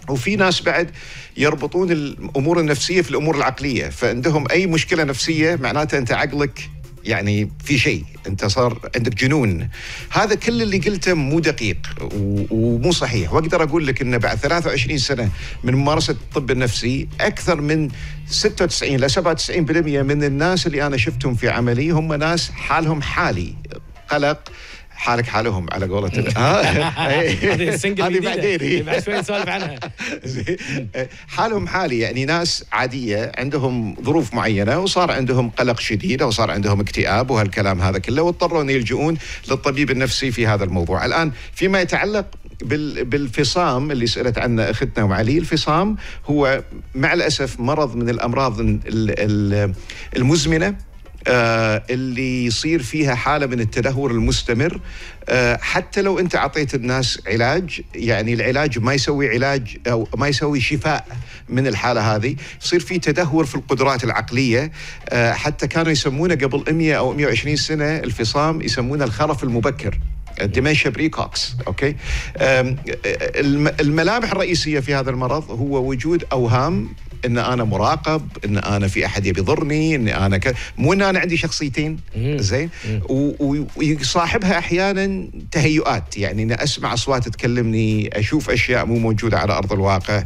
وفي ناس بعد يربطون الامور النفسيه في الامور العقليه، فعندهم اي مشكله نفسيه معناته انت عقلك يعني في شيء، انت صار عندك جنون. هذا كل اللي قلته مو دقيق ومو صحيح، واقدر اقول لك ان بعد ثلاث وعشرين سنه من ممارسه الطب النفسي اكثر من ستة وتسعين الى سبعة وتسعين بالمئة من الناس اللي انا شفتهم في عملي هم ناس حالهم حالي، قلق حالك حالهم على قولة هذه بعدين بعد شوي نسولف عنها. حالهم حالي يعني ناس عادية عندهم ظروف معينة وصار عندهم قلق شديد أو صار عندهم اكتئاب وهالكلام هذا كله، واضطروا يلجؤون للطبيب النفسي في هذا الموضوع. الآن فيما يتعلق بالفصام اللي سألت عنه أختنا وعلي، الفصام هو مع الأسف مرض من الأمراض المزمنة آه اللي يصير فيها حالة من التدهور المستمر. آه حتى لو أنت عطيت الناس علاج، يعني العلاج ما يسوي علاج أو ما يسوي شفاء من الحالة هذه، يصير في تدهور في القدرات العقلية. آه حتى كانوا يسمونه قبل مئة أو مئة وعشرين سنة الفصام يسمونه الخرف المبكر، الدمنشيا بريكوكس. اوكي، الملامح الرئيسيه في هذا المرض هو وجود اوهام ان انا مراقب، ان انا في احد يبي يضرني، ان انا ك... مو ان انا عندي شخصيتين زين، ويصاحبها احيانا تهيؤات، يعني ان اسمع اصوات تكلمني، اشوف اشياء مو موجوده على ارض الواقع.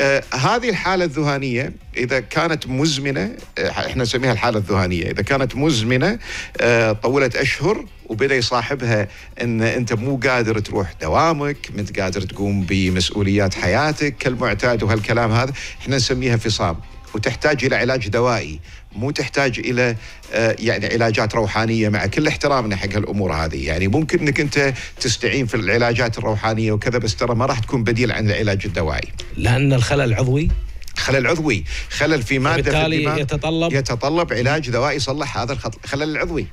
آه هذه الحالة الذهانية إذا كانت مزمنة، آه إحنا نسميها الحالة الذهانية، إذا كانت مزمنة آه طولت أشهر وبدأ يصاحبها أن أنت مو قادر تروح دوامك، مت قادر تقوم بمسؤوليات حياتك كالمعتاد وهالكلام هذا، إحنا نسميها فصام، وتحتاج إلى علاج دوائي، مو تحتاج إلى آه يعني علاجات روحانية، مع كل احترامنا حق هالأمور هذه. يعني ممكن أنك أنت تستعين في العلاجات الروحانية وكذا، بس ترى ما راح تكون بديل عن العلاج الدوائي، لأن الخلل عضوي، خلل عضوي، خلل في مادة في الدماغ يتطلب يتطلب علاج دوائي يصلح هذا الخلل العضوي.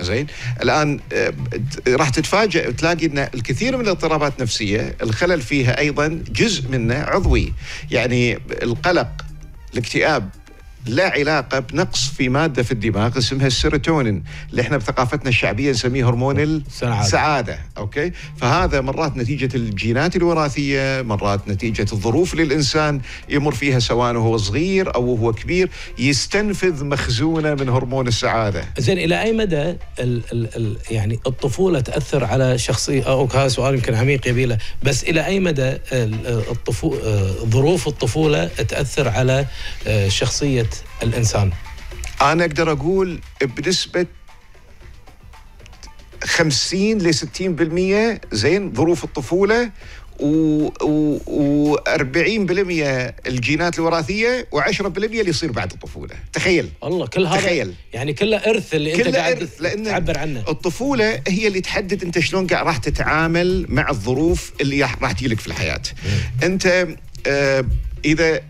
زين، الآن آه راح تتفاجئ تلاقي أن الكثير من الاضطرابات النفسية الخلل فيها أيضا جزء منه عضوي، يعني القلق، الاكتئاب لا علاقة بنقص في مادة في الدماغ اسمها السيروتونين، اللي احنا بثقافتنا الشعبية نسميه هرمون السعادة. سعادة. أوكي، فهذا مرات نتيجة الجينات الوراثية، مرات نتيجة الظروف اللي الإنسان يمر فيها سواء وهو صغير أو وهو كبير، يستنفذ مخزونة من هرمون السعادة. زين، إلى أي مدى ال ال ال يعني الطفولة تأثر على شخصية؟ أو هذا سؤال يمكن عميق يبيله، بس إلى أي مدى الطفو... ظروف الطفولة تأثر على شخصية الإنسان؟ أنا أقدر أقول بنسبة خمسين ل ستين بالمئة زين ظروف الطفولة، و أربعين بالمئة الجينات الوراثية، و10% اللي يصير بعد الطفولة. تخيل والله كل هذا، تخيل يعني كله إرث اللي أنت قاعد تعبر عنه. الطفولة هي اللي تحدد أنت شلون قاعد راح تتعامل مع الظروف اللي راح تجيلك في الحياة. أنت آه إذا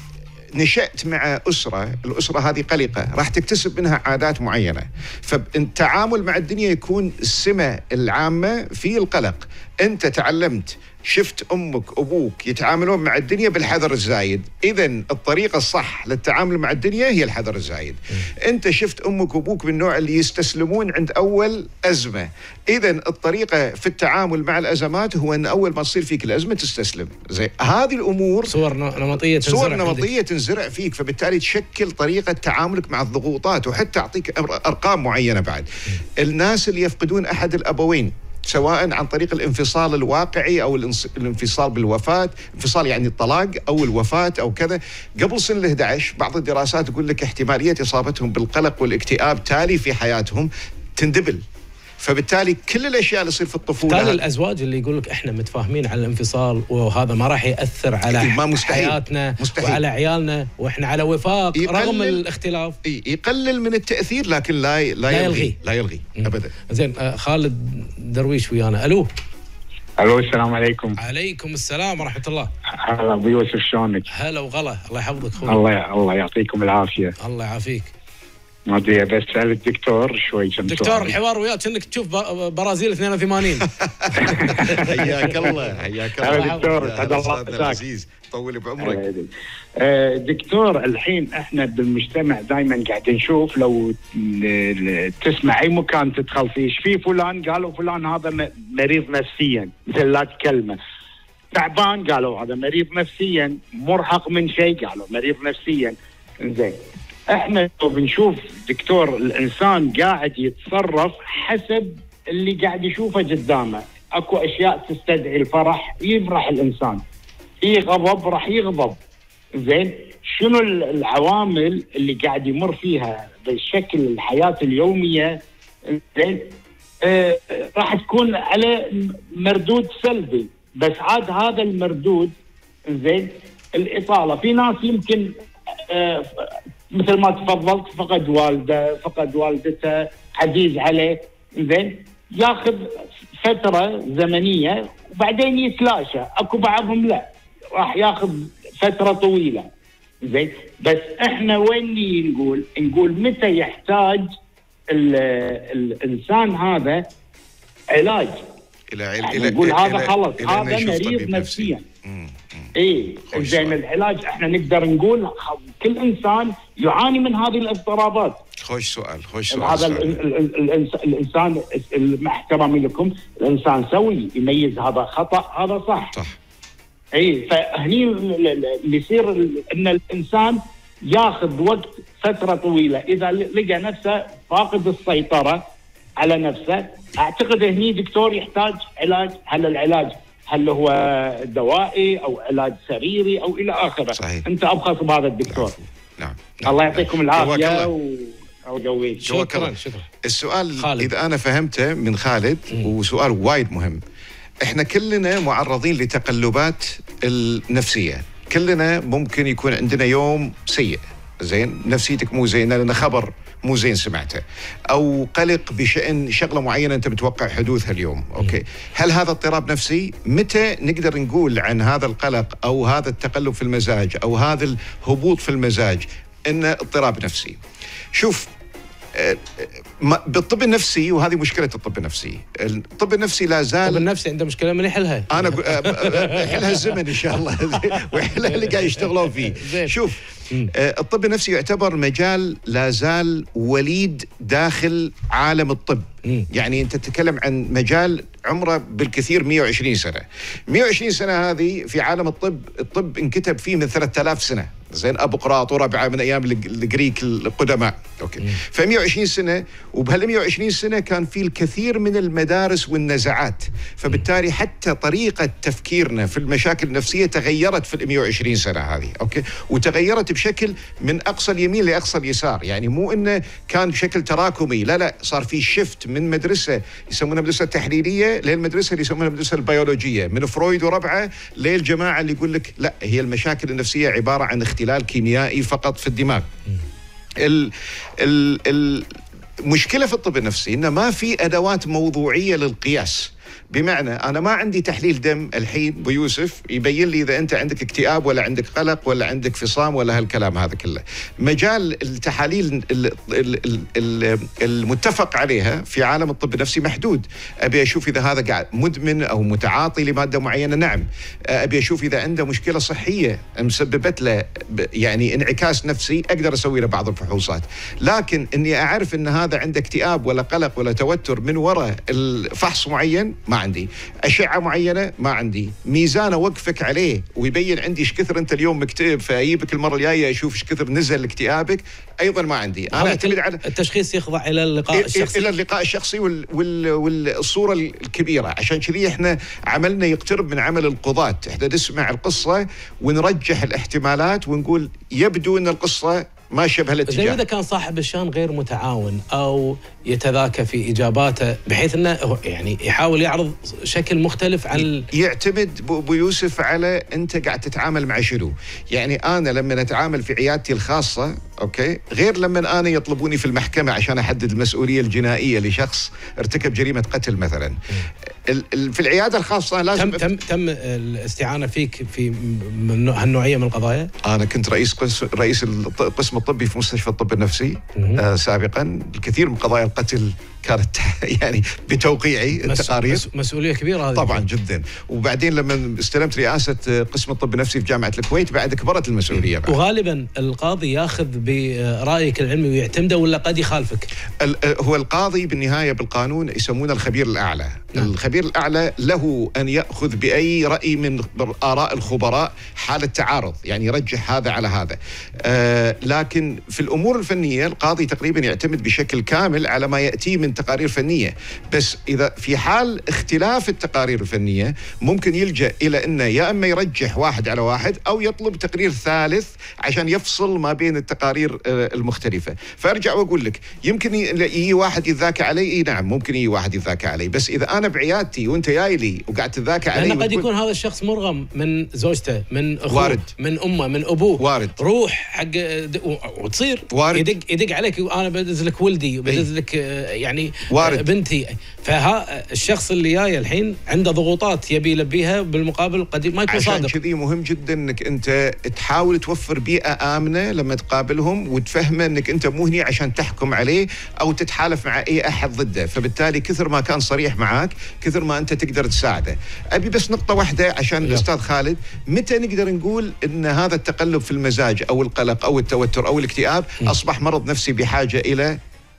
نشأت مع أسرة، الأسرة هذه قلقة، راح تكتسب منها عادات معينة، فالتعامل مع الدنيا يكون السمة العامة في القلق. أنت تعلمت، شفت أمك أبوك يتعاملون مع الدنيا بالحذر الزايد، إذا الطريقة الصح للتعامل مع الدنيا هي الحذر الزايد. أنت شفت أمك وأبوك من النوع اللي يستسلمون عند أول أزمة، إذا الطريقة في التعامل مع الأزمات هو أن أول ما تصير فيك الأزمة تستسلم. زي هذه الأمور صور نمطية تنزرع، صور نمطية تنزرع فيك، فبالتالي تشكل طريقة تعاملك مع الضغوطات، وحتى أعطيك أرقام معينة بعد. الناس اللي يفقدون أحد الأبوين سواء عن طريق الانفصال الواقعي أو الانفصال بالوفاة، انفصال يعني الطلاق أو الوفاة أو كذا، قبل سن الأحد عشر بعض الدراسات تقول لك احتمالية إصابتهم بالقلق والاكتئاب تالي في حياتهم تندبل. فبالتالي كل الاشياء اللي تصير في الطفوله. بالتالي الازواج اللي يقول لك احنا متفاهمين على الانفصال وهذا ما راح ياثر على مستحيل. حياتنا مستحيل. وعلى عيالنا واحنا على وفاق رغم الاختلاف. يقلل من التاثير لكن لا ي... لا, لا يلغي. يلغي لا يلغي ابدا. زين آه خالد درويش ويانا. الو الو السلام عليكم. عليكم السلام ورحمه الله. هلا ابو يوسف شلونك؟ هلا وغلا الله يحفظك خوي. الله الله يعطيكم العافيه. الله يعافيك. ما ادري بس سأل الدكتور شوي. دكتور الحوار وياك انك تشوف برازيل اثنين وثمانين. حياك الله حياك الله دكتور اسعد الله مساك طولي بعمرك. دكتور الحين احنا بالمجتمع دائما قاعد نشوف لو تسمع اي مكان تدخل فيه في فلان قالوا فلان هذا مريض نفسيا مثل لا تكلمه، تعبان قالوا هذا مريض نفسيا، مرهق من شيء قالوا مريض نفسيا. زين احنا بنشوف دكتور الانسان قاعد يتصرف حسب اللي قاعد يشوفه قدامه، اكو اشياء تستدعي الفرح يفرح الانسان، في غضب راح يغضب. زين شنو العوامل اللي قاعد يمر فيها بشكل الحياه اليوميه زين آه راح تكون على مردود سلبي، بس عاد هذا المردود زين الاطاله، في ناس يمكن آه مثل ما تفضلت فقد والده، فقد والدته، عزيز عليه، زين ياخذ فتره زمنيه وبعدين يتلاشى، اكو بعضهم لا راح ياخذ فتره طويله. زين بس احنا وين نقول؟ نقول متى يحتاج الانسان هذا علاج؟ الى الى نقول هذا خلص هذا مريض نفسيا. اي زين العلاج احنا نقدر نقول كل انسان يعاني من هذه الاضطرابات. خوش سؤال خوش سؤال. هذا الانسان مع احترامي لكم الانسان سوي يميز هذا خطا هذا صح. صح. اي فهني اللي يصير ان الانسان ياخذ وقت فتره طويله اذا لقى نفسه فاقد السيطره على نفسه، اعتقد هني دكتور يحتاج علاج. هل العلاج هل هو دوائي او علاج سريري او الى اخره؟ صحيح. انت ابخص بهذا الدكتور. نعم. نعم. الله يعطيكم العافيه ويقويك. شكرا شكرا. السؤال خالد. اذا انا فهمته من خالد مم. وسؤال وايد مهم. احنا كلنا معرضين لتقلبات النفسيه، كلنا ممكن يكون عندنا يوم سيء، زين نفسيتك مو زينه لان خبر مو زين سمعته، او قلق بشان شغله معينه انت متوقع حدوثها اليوم، اوكي، هل هذا اضطراب نفسي؟ متى نقدر نقول عن هذا القلق او هذا التقلب في المزاج او هذا الهبوط في المزاج انه اضطراب نفسي؟ شوف بالطب النفسي، وهذه مشكله الطب النفسي، الطب النفسي لا زال الطب النفسي عنده مشكله من يحلها؟ انا يحلها الزمن ان شاء الله ويحلها اللي قاعد يشتغلون فيه. شوف الطب النفسي يعتبر مجال لا زال وليد داخل عالم الطب، يعني انت تتكلم عن مجال عمره بالكثير مئة وعشرين سنه. مئة وعشرين سنه هذه في عالم الطب، الطب انكتب فيه من ثلاثة آلاف سنه، زين ابو قراط وربعه من ايام الجريك القدماء، اوكي. ف مئة وعشرين سنه، وبهال مئة وعشرين سنه كان في الكثير من المدارس والنزاعات، فبالتالي حتى طريقه تفكيرنا في المشاكل النفسيه تغيرت في ال مئة وعشرين سنه هذه، اوكي، وتغيرت بشكل من اقصى اليمين لاقصى اليسار، يعني مو انه كان بشكل تراكمي، لا لا، صار في شيفت من مدرسه يسمونها مدرسه تحليليه للمدرسه اللي يسمونها المدرسه البيولوجيه، من فرويد وربعه للجماعه اللي يقول لك لا، هي المشاكل النفسيه عباره عن اختلال كيميائي فقط في الدماغ. ال ال المشكله في الطب النفسي انه ما في ادوات موضوعيه للقياس، بمعنى انا ما عندي تحليل دم الحين ابو يوسف يبين لي اذا انت عندك اكتئاب ولا عندك قلق ولا عندك فصام ولا هالكلام هذا كله. مجال التحاليل المتفق عليها في عالم الطب النفسي محدود، ابي اشوف اذا هذا قاعد مدمن او متعاطي لماده معينه، نعم، ابي اشوف اذا عنده مشكله صحيه مسببت له يعني انعكاس نفسي، اقدر اسوي له بعض الفحوصات، لكن اني اعرف ان هذا عنده اكتئاب ولا قلق ولا توتر من وراء الفحص معين ما عندي، أشعة معينة ما عندي، ميزان أوقفك عليه ويبين عندي ايش كثر أنت اليوم مكتئب فأجيبك المرة الجاية أشوف ايش كثر نزل اكتئابك، أيضا ما عندي. أنا أعتمد على التشخيص يخضع إلى اللقاء الشخصي، إلى اللقاء الشخصي وال... وال... والصورة الكبيرة، عشان كذي احنا عملنا يقترب من عمل القضاة، احنا نسمع القصة ونرجح الاحتمالات ونقول يبدو أن القصة ما شبه الاتجاه. إذا كان صاحب الشان غير متعاون أو يتذاكى في إجاباته بحيث أنه يعني يحاول يعرض شكل مختلف عن يعتمد بو يوسف على أنت قاعد تتعامل مع شنو. يعني أنا لما أتعامل في عيادتي الخاصة أوكي غير لما أنا يطلبوني في المحكمة عشان أحدد المسؤولية الجنائية لشخص ارتكب جريمة قتل مثلا. في العيادة الخاصة لازم تم تم, تم الاستعانة فيك في هالنوعية من القضايا؟ أنا كنت رئيس قسم رئيس القسم الطبي في مستشفى الطب النفسي آه سابقا. الكثير من قضايا القتل كانت يعني بتوقيعي التقارير. مسؤولية كبيرة هذه طبعا جدا. وبعدين لما استلمت رئاسة قسم الطب النفسي في جامعة الكويت بعد كبرت المسؤولية بعد. وغالبا القاضي ياخذ برأيك العلمي ويعتمده ولا قد يخالفك؟ هو القاضي بالنهاية بالقانون يسمونه الخبير الأعلى. نعم. الخبير الأعلى له أن يأخذ بأي رأي من آراء الخبراء حال التعارض، يعني يرجح هذا على هذا. آه لكن في الأمور الفنية القاضي تقريبا يعتمد بشكل كامل على ما يأتي من تقارير فنية. بس إذا في حال اختلاف التقارير الفنية ممكن يلجأ إلى أنه يا أما يرجح واحد على واحد أو يطلب تقرير ثالث عشان يفصل ما بين التقارير المختلفة. فأرجع وأقول لك يمكن يجي واحد يتذاكى علي. إي نعم ممكن يجي واحد يتذاكى علي، بس إذا أنا بعيادتي وأنت جاي لي وقاعد تتذاكى علي لأن قد يكون هذا الشخص مرغم من زوجته من أخوه وارد. من أمه من أبوه وارد. روح حق وتصير وارد. يدق يدق عليك أنا بدزلك ولدي وبدزلك يعني وارد. بنتي. فها الشخص اللي جاي الحين عنده ضغوطات يبي يلبيها بالمقابل قد ما يكون صادق. عشان كذي مهم جدا انك انت تحاول توفر بيئه امنه لما تقابلهم وتفهمه انك انت مو هني عشان تحكم عليه او تتحالف مع اي احد ضده. فبالتالي كثر ما كان صريح معاك كثر ما انت تقدر تساعده. ابي بس نقطه واحده عشان الاستاذ خالد. متى نقدر نقول ان هذا التقلب في المزاج او القلق او التوتر او الاكتئاب اصبح مرض نفسي بحاجه الى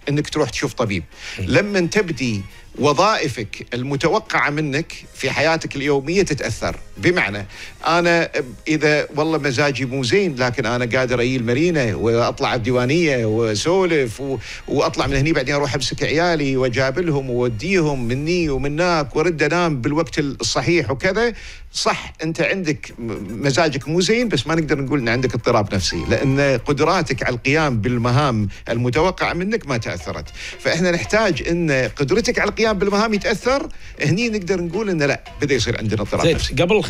انك تروح تشوف طبيب؟ لما تبدي وظائفك المتوقعه منك في حياتك اليوميه تتاثر. بمعنى انا اذا والله مزاجي مو زين لكن انا قادر اجي المرينه واطلع الديوانيه واسولف واطلع من هني بعدين اروح امسك عيالي واجابلهم واوديهم مني ومناك وارد انام بالوقت الصحيح وكذا. صح انت عندك مزاجك مو زين بس ما نقدر نقول ان عندك اضطراب نفسي لان قدراتك على القيام بالمهام المتوقعه منك ما تاثرت. فاحنا نحتاج ان قدرتك على القيام بالمهام يتاثر. هني نقدر نقول ان لا بدا يصير عندنا اضطراب نفسي. قبل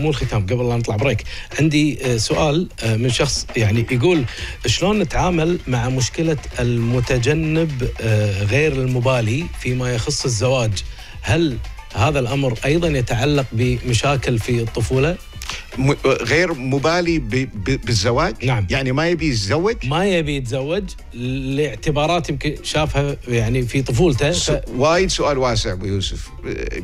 مو الختام قبل لا نطلع بريك عندي سؤال من شخص يعني يقول شلون نتعامل مع مشكله المتجنب غير المبالي فيما يخص الزواج؟ هل هذا الأمر أيضا يتعلق بمشاكل في الطفولة؟ غير مبالي بالزواج؟ نعم. يعني ما يبي يتزوج؟ ما يبي يتزوج لاعتبارات يمكن شافها يعني في طفولته. ف... وايد سؤال واسع ابو يوسف.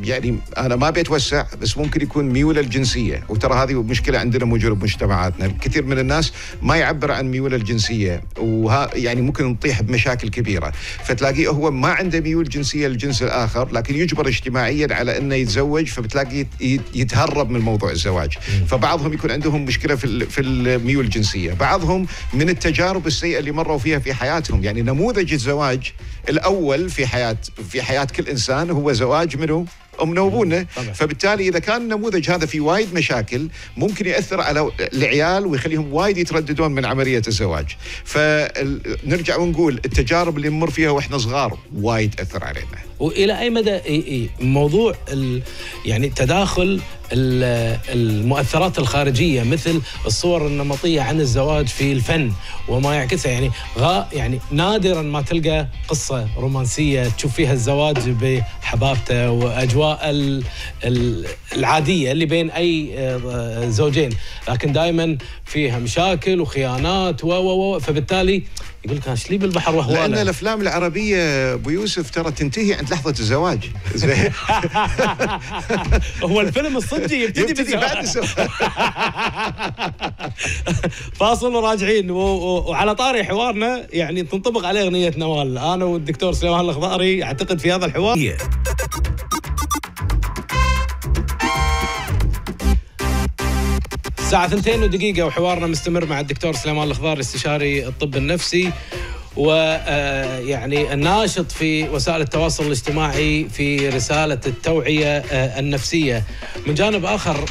يعني انا ما بيتوسع بس ممكن يكون ميوله الجنسيه. وترى هذه مشكله عندنا موجوده بمجتمعاتنا. الكثير من الناس ما يعبر عن ميوله الجنسيه وها يعني ممكن نطيح بمشاكل كبيره. فتلاقيه هو ما عنده ميول جنسيه للجنس الاخر لكن يجبر اجتماعيا على انه يتزوج. فبتلاقيه يتهرب من موضوع الزواج. فبعضهم يكون عندهم مشكله في في الميول الجنسيه. بعضهم من التجارب السيئه اللي مروا فيها في حياتهم. يعني نموذج الزواج الاول في حياه في حياه كل انسان هو زواج منه امنا وابونا. فبالتالي اذا كان النموذج هذا في وايد مشاكل ممكن ياثر على العيال ويخليهم وايد يترددون من عمليه الزواج. فنرجع ونقول التجارب اللي نمر فيها واحنا صغار وايد تاثر علينا. والى اي مدى موضوع يعني تداخل المؤثرات الخارجيه مثل الصور النمطيه عن الزواج في الفن وما يعكسها. يعني غا يعني نادرا ما تلقى قصه رومانسيه تشوف فيها الزواج بحبابته واجواء العاديه اللي بين اي زوجين. لكن دائما فيها مشاكل وخيانات و و فبالتالي يقول لك ايش لي بالبحر وهو لان الافلام العربيه ابو يوسف ترى تنتهي عند لحظه الزواج. هو الفيلم الصجي يبتدي بالزواج بعد الزواج. فاصل وراجعين. وعلى طاري حوارنا يعني تنطبق عليه اغنيه نوال. انا والدكتور سليمان الخضاري اعتقد في هذا الحوار. الساعة اثنتين ودقيقة وحوارنا مستمر مع الدكتور سليمان الخضاري استشاري الطب النفسي. ويعني الناشط في وسائل التواصل الاجتماعي في رسالة التوعية النفسية. من جانب آخر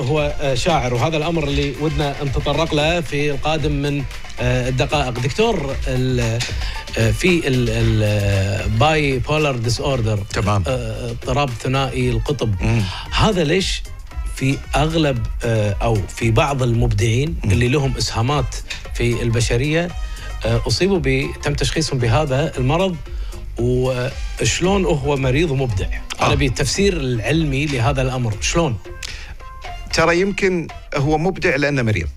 هو شاعر، وهذا الأمر اللي ودنا نتطرق له في القادم من الدقائق. دكتور، في الباي بولر ديس اوردر، تمام، اضطراب ثنائي القطب، مم. هذا ليش في أغلب أو في بعض المبدعين مم. اللي لهم إسهامات في البشرية أصيبوا ب تم تشخيصهم بهذا المرض، وشلون هو مريض مبدع؟ آه. أنا بالتفسير العلمي لهذا الأمر شلون؟ ترى يمكن هو مبدع لأنه مريض.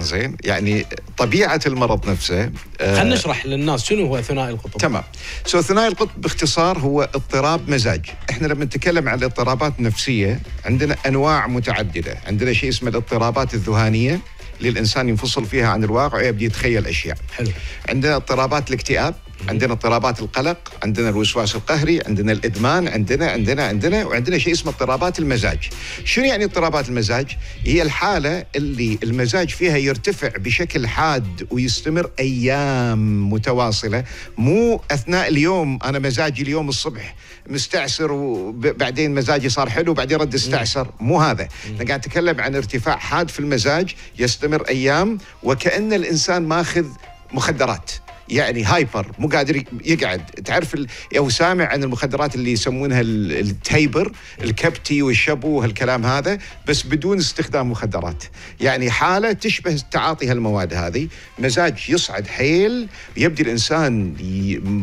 زين، يعني طبيعة المرض نفسه. آه خلينا نشرح للناس شنو هو ثنائي القطب. تمام. سو ثنائي القطب باختصار هو اضطراب مزاج. احنا لما نتكلم عن الاضطرابات النفسية عندنا أنواع متعددة، عندنا شيء اسمه الاضطرابات الذهانية اللي الإنسان ينفصل فيها عن الواقع ويبدأ يتخيل أشياء. حلو. عندنا اضطرابات الاكتئاب، عندنا اضطرابات القلق، عندنا الوسواس القهري، عندنا الإدمان، عندنا عندنا عندنا وعندنا شيء اسمه اضطرابات المزاج. شنو يعني اضطرابات المزاج؟ هي الحالة اللي المزاج فيها يرتفع بشكل حاد ويستمر أيام متواصلة، مو أثناء اليوم أنا مزاجي اليوم الصبح مستعسر وبعدين مزاجي صار حلو وبعدين رد استعسر، مو هذا. أنا قاعد أتكلم عن ارتفاع حاد في المزاج يستمر أيام، وكأن الإنسان ماخذ مخدرات، يعني هايبر، مو قادر يقعد. تعرف ال... او سامع عن المخدرات اللي يسمونها التايبر، الكبتي والشبو وهالكلام هذا، بس بدون استخدام مخدرات. يعني حاله تشبه تعاطي هالمواد هذه، مزاج يصعد حيل، يبدي الانسان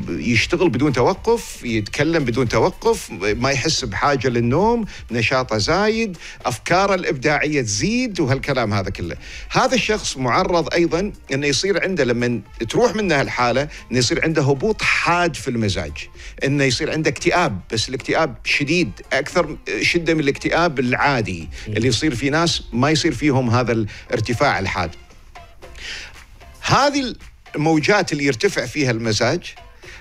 يشتغل بدون توقف، يتكلم بدون توقف، ما يحس بحاجه للنوم، نشاطه زايد، افكاره الابداعيه تزيد وهالكلام هذا كله. هذا الشخص معرض ايضا انه يصير عنده لما تروح منه الحالة انه يصير عنده هبوط حاد في المزاج، انه يصير عنده اكتئاب، بس الاكتئاب شديد، اكثر شدة من الاكتئاب العادي اللي يصير في ناس ما يصير فيهم هذا الارتفاع الحاد. هذه الموجات اللي يرتفع فيها المزاج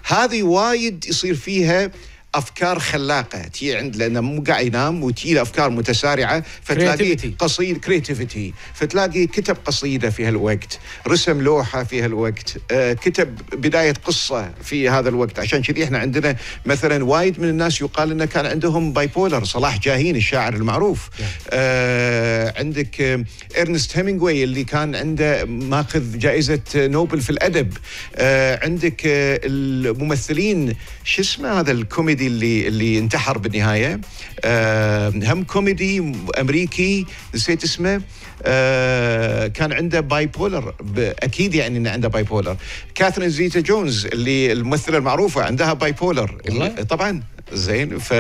هذه وايد يصير فيها افكار خلاقه، تجي عند لانه مو قاعد ينام وتجي له افكار متسارعه، فتلاقي قصيد كريتيفيتي، فتلاقي كتب قصيده في هالوقت، رسم لوحه في هالوقت، آه كتب بدايه قصه في هذا الوقت. عشان كذي احنا عندنا مثلا وايد من الناس يقال انه كان عندهم باي بولر. صلاح جاهين الشاعر المعروف، آه عندك آه إرنست هيمنجواي اللي كان عنده ماخذ جائزه نوبل في الادب، آه عندك آه الممثلين شو اسمه هذا الكوميدي اللي اللي انتحر بالنهايه، أه هم كوميدي امريكي نسيت اسمه، أه كان عنده باي بولر، اكيد يعني انه عنده باي بولر. كاثرين زيتا جونز اللي الممثله المعروفه عندها باي بولر طبعا. زين، ف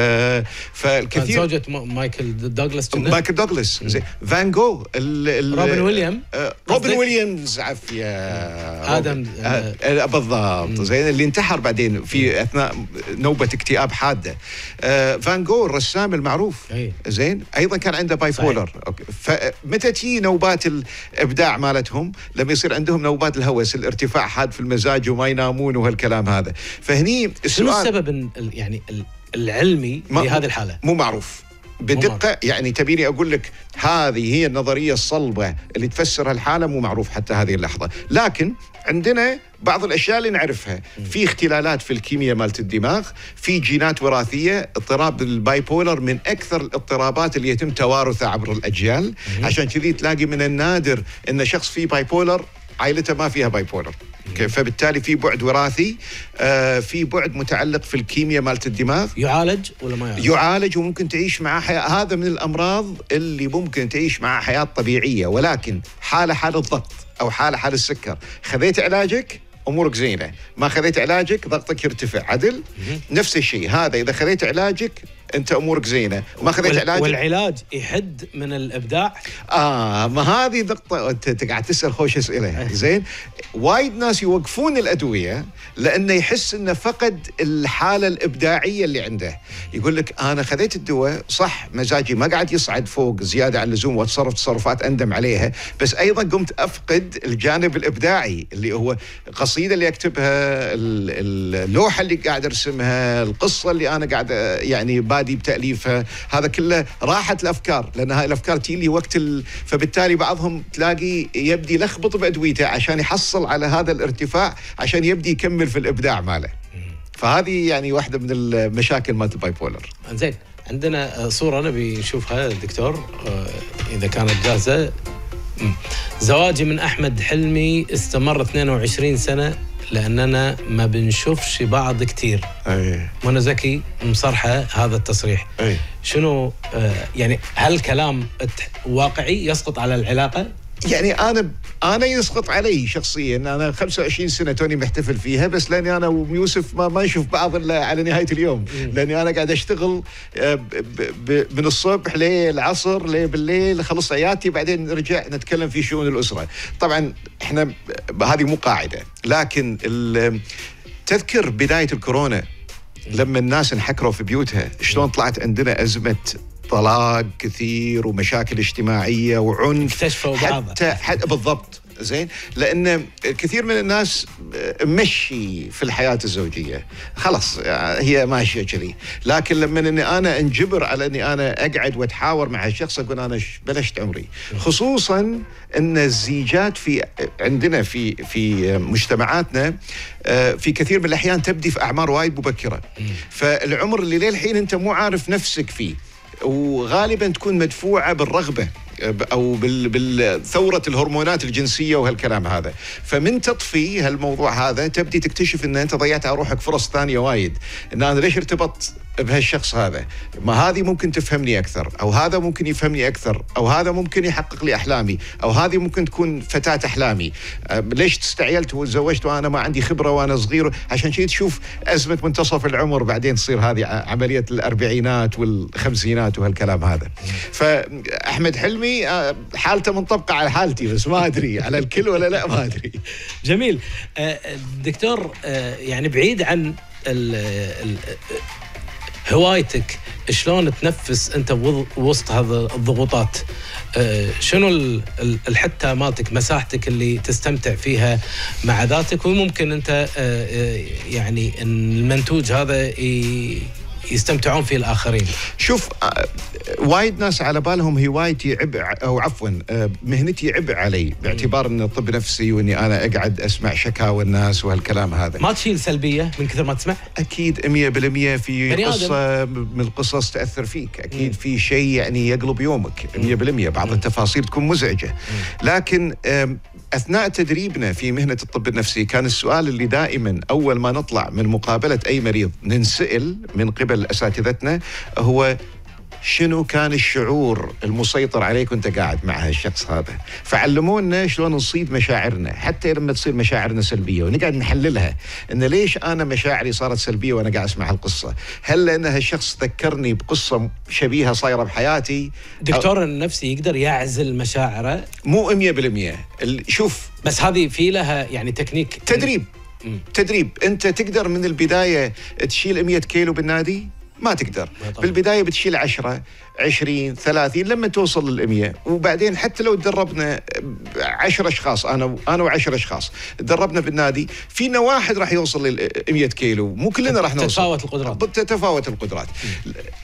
فالكثير زوجة مايكل دوغلاس، مايكل دوغلاس، زين، فان جوخ، روبن ويليامز، روبن ويليامز عفيه، ادم بالضبط، زين، اللي انتحر بعدين في اثناء نوبه اكتئاب حاده. فان جوخ الرسام المعروف، زين، ايضا كان عنده باي بولر. اوكي، فمتى تجي نوبات الابداع مالتهم؟ لما يصير عندهم نوبات الهوس، الارتفاع حاد في المزاج وما ينامون وهالكلام هذا. فهني شنو السبب يعني العلمي لهذه الحالة؟ مو معروف بدقة، يعني تبيني أقول لك هذه هي النظرية الصلبة اللي تفسر الحالة، مو معروف حتى هذه اللحظة. لكن عندنا بعض الأشياء اللي نعرفها، في اختلالات في الكيمياء مالت الدماغ، في جينات وراثية. اضطراب البايبولر من أكثر الاضطرابات اللي يتم توارثها عبر الأجيال، عشان كذي تلاقي من النادر أن شخص فيه بايبولر عائلته ما فيها بايبولر. فبالتالي في بعد وراثي، آه في بعد متعلق في الكيمياء مالت الدماغ. يعالج ولا ما يعالج؟ يعالج، وممكن تعيش معاه حياة. هذا من الأمراض اللي ممكن تعيش معاه حياة طبيعية، ولكن حالة حالة الضغط أو حالة حالة السكر، خذيت علاجك أمورك زينة، ما خذيت علاجك ضغطك يرتفع، عدل؟ نفس الشيء هذا، إذا خذيت علاجك انت امورك زينه، ما خذيت علاج. والعلاج يحد من الابداع؟ اه ما هذه نقطه انت قاعد تسال خوش اسئله. زين، وايد ناس يوقفون الادويه لانه يحس انه فقد الحاله الابداعيه اللي عنده. يقول لك انا خذيت الدواء صح، مزاجي ما قاعد يصعد فوق زياده عن اللزوم واتصرف تصرفات اندم عليها، بس ايضا قمت افقد الجانب الابداعي اللي هو القصيده اللي اكتبها، اللوحه اللي قاعد ارسمها، القصه اللي انا قاعد يعني القعادي بتأليفها، هذا كله راحة الأفكار، لأن هاي الأفكار تيلي وقت ال... فبالتالي بعضهم تلاقي يبدي لخبط بأدويته عشان يحصل على هذا الارتفاع عشان يبدي يكمل في الإبداع ماله. فهذه يعني واحدة من المشاكل مالت الباي بولر. زين، عندنا صورة نبي نشوفها دكتور إذا كانت جاهزة. زواجي من أحمد حلمي استمر اثنين وعشرين سنة لأننا ما بنشوفش بعض كتير. أي. منى زكي مصرحة هذا التصريح. أي. شنو يعني، هل كلام واقعي يسقط على العلاقة؟ يعني أنا أنا يسقط علي شخصياً، أنا خمسة وعشرين سنة توني محتفل فيها، بس لأني أنا ويوسف ما ما نشوف بعض إلا على نهاية اليوم، لأني أنا قاعد أشتغل من الصبح للعصر لبالليل، خلص عيادتي بعدين نرجع نتكلم في شؤون الأسرة. طبعاً إحنا هذه مو قاعدة، لكن تذكر بداية الكورونا لما الناس انحكروا في بيوتها، شلون طلعت عندنا أزمة طلاق كثير ومشاكل اجتماعية وعنف، اكتشفوا حتى, حتى بالضبط. زين، لأن كثير من الناس مشي في الحياة الزوجية خلاص هي ماشية كذي، لكن لما أني أنا انجبر على أني أنا أقعد وأتحاور مع الشخص أقول أنا بلشت عمري، خصوصا أن الزيجات في عندنا في في مجتمعاتنا في كثير من الأحيان تبدي في أعمار وايد مبكرة، فالعمر اللي للحين أنت مو عارف نفسك فيه، وغالبا تكون مدفوعه بالرغبه او بالثوره الهرمونات الجنسيه وهالكلام هذا، فمن تطفي هالموضوع هذا تبدي تكتشف ان انت ضيعت على روحك فرص ثانيه وايد، ان انا ليش ارتبطت بهالشخص هذا؟ ما هذه ممكن تفهمني اكثر، او هذا ممكن يفهمني اكثر، او هذا ممكن يحقق لي احلامي، او هذه ممكن تكون فتاه احلامي، ليش تستعجلت وتزوجت وانا ما عندي خبره وانا صغير؟ عشان شي تشوف ازمه منتصف العمر، بعدين تصير هذه عمليه الاربعينات والخمسينات وهالكلام هذا. فاحمد حلمي حالته منطبقه على حالتي، بس ما ادري على الكل ولا لا، ما ادري. جميل دكتور، يعني بعيد عن ال ال هوايتك، شلون تنفس انت وسط هذا الضغوطات؟ أه شنو الحته مالتك، مساحتك اللي تستمتع فيها مع ذاتك، وممكن انت أه يعني المنتوج هذا يستمتعون فيه الاخرين؟ شوف، وايد ناس على بالهم هوايتي عبء، او عفوا مهنتي عبء علي، باعتبار ان طب نفسي واني انا اقعد اسمع شكاوى الناس وهالكلام هذا. ما تشيل سلبيه من كثر ما تسمع؟ اكيد مية بالمية في قصه من القصص تاثر فيك، اكيد في شيء يعني يقلب يومك مية بالمية، بعض التفاصيل تكون مزعجه، لكن اثناء تدريبنا في مهنه الطب النفسي كان السؤال اللي دائما اول ما نطلع من مقابله اي مريض ننسال من قبل اساتذتنا هو شنو كان الشعور المسيطر عليك وانت قاعد مع هالشخص هذا؟ فعلمونا شلون نصيد مشاعرنا، حتى لما تصير مشاعرنا سلبيه ونقعد نحللها، ان ليش انا مشاعري صارت سلبيه وانا قاعد اسمع هالقصه؟ هل لان هالشخص ذكرني بقصه شبيهه صايره بحياتي؟ دكتور النفسي يقدر يعزل مشاعره؟ مو مية بالمية، شوف بس هذه في لها يعني تكنيك، تدريب. مم. تدريب، انت تقدر من البدايه تشيل مية كيلو بالنادي؟ ما تقدر، بالبداية بتشيل عشرة عشرين ثلاثين لما توصل للمية، وبعدين حتى لو تدربنا عشر أشخاص، أنا أنا وعشر أشخاص تدربنا بالنادي، فينا واحد راح يوصل للمية كيلو، مو كلنا راح نوصل. تتفاوت القدرات. تتفاوت القدرات.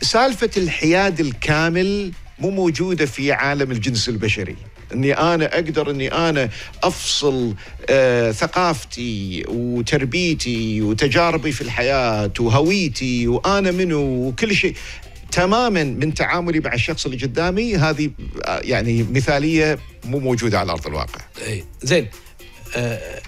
سالفة الحياد الكامل مو موجودة في عالم الجنس البشري، اني انا اقدر اني انا افصل آه ثقافتي وتربيتي وتجاربي في الحياه وهويتي وانا منو وكل شيء تماما من تعاملي مع الشخص اللي قدامي. هذه يعني مثاليه مو موجوده على ارض الواقع. زين، آه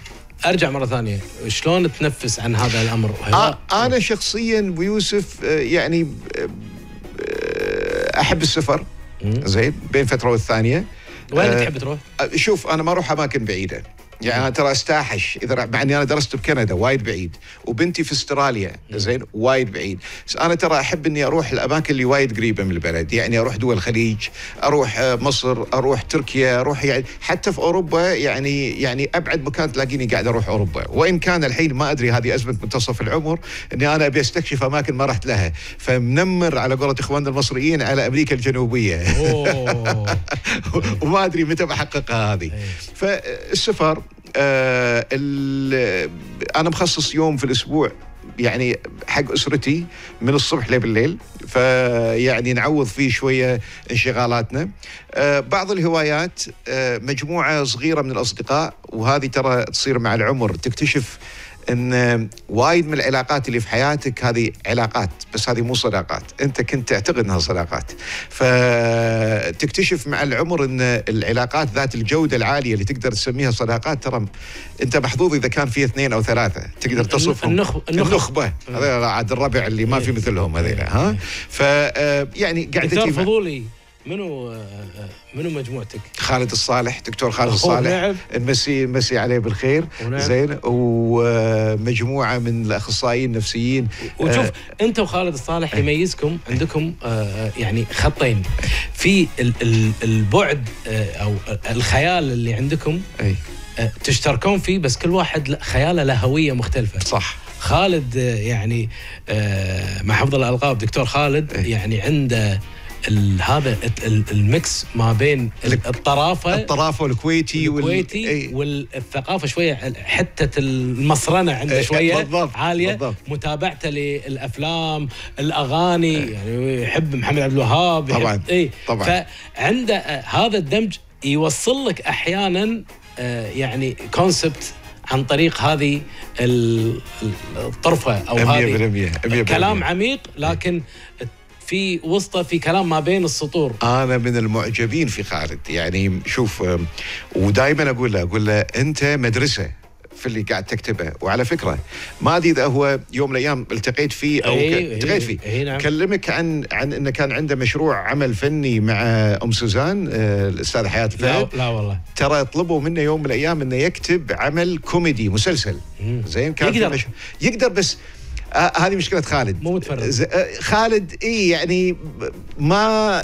ارجع مره ثانيه، شلون تنفس عن هذا الامر؟ آه انا شخصيا ويوسف آه يعني آه احب السفر، زين، بين فتره والثانيه. وين تحب تروح؟ شوف، أنا ما أروح أماكن بعيدة، يعني أنا ترى أستاحش إذا، مع إني أنا درست بكندا وايد بعيد، وبنتي في أستراليا زين وايد بعيد، بس أنا ترى أحب إني أروح الأماكن اللي وايد قريبة من البلد، يعني أروح دول الخليج، أروح مصر، أروح تركيا، أروح يعني حتى في أوروبا، يعني يعني أبعد مكان تلاقيني قاعد أروح أوروبا، وإن كان الحين ما أدري هذه أزمة منتصف العمر، إني أنا أبي أستكشف أماكن ما رحت لها، فمنمر على قولة إخواننا المصريين على أمريكا الجنوبية. وما أدري متى بحققها هذه. فالسفر آه أنا مخصص يوم في الأسبوع يعني حق أسرتي من الصبح لبالليل، فيعني نعوض فيه شوية انشغالاتنا. بعض الهوايات، مجموعة صغيرة من الأصدقاء، وهذه ترى تصير مع العمر، تكتشف ان وايد من العلاقات اللي في حياتك هذه علاقات، بس هذه مو صداقات، انت كنت تعتقد انها صداقات. فتكتشف مع العمر ان العلاقات ذات الجوده العاليه اللي تقدر تسميها صداقات، ترى انت محظوظ اذا كان في اثنين او ثلاثه تقدر تصفهم. النخبه النخبه هذول عاد الربع اللي ما في مثلهم هذول. ها ف يعني قعدتي فضولي، منو منو مجموعتك؟ خالد الصالح، دكتور خالد الصالح، نمسي نمسي عليه بالخير. ونعم. زين، ومجموعه من الاخصائيين النفسيين. وشوف آه انت وخالد الصالح يميزكم عندكم آه يعني خطين، في البعد آه او الخيال اللي عندكم آه تشتركون فيه، بس كل واحد خياله له هويه مختلفه. صح. خالد يعني آه مع حفظ الالقاب دكتور خالد أي. يعني عنده هذا الميكس ما بين الطرافه الطرافه والكويتي الكويتي والثقافه شويه، حته المصرنه عنده شويه بالضبط عاليه بالضبط. متابعته للافلام، الاغاني، يعني يحب محمد عبد الوهاب طبعا اي طبعا. فعنده هذا الدمج يوصل لك احيانا يعني كونسبت عن طريق هذه الطرفه او هذه كلام عميق، لكن في وسطه في كلام ما بين السطور. انا من المعجبين في خالد، يعني شوف، ودائما اقول له اقول له انت مدرسه في اللي قاعد تكتبه. وعلى فكره ما ادري اذا هو يوم من الايام التقيت فيه او أيه التقيت فيه أيه نعم. كلمك عن عن انه كان عنده مشروع عمل فني مع ام سوزان الاستاذه حياه الفهد. لا, لا والله ترى طلبوا منه يوم من الايام انه يكتب عمل كوميدي مسلسل. زين كان يقدر يقدر بس آه هذه مشكلة خالد، مو متفرغ. آه خالد اي يعني ما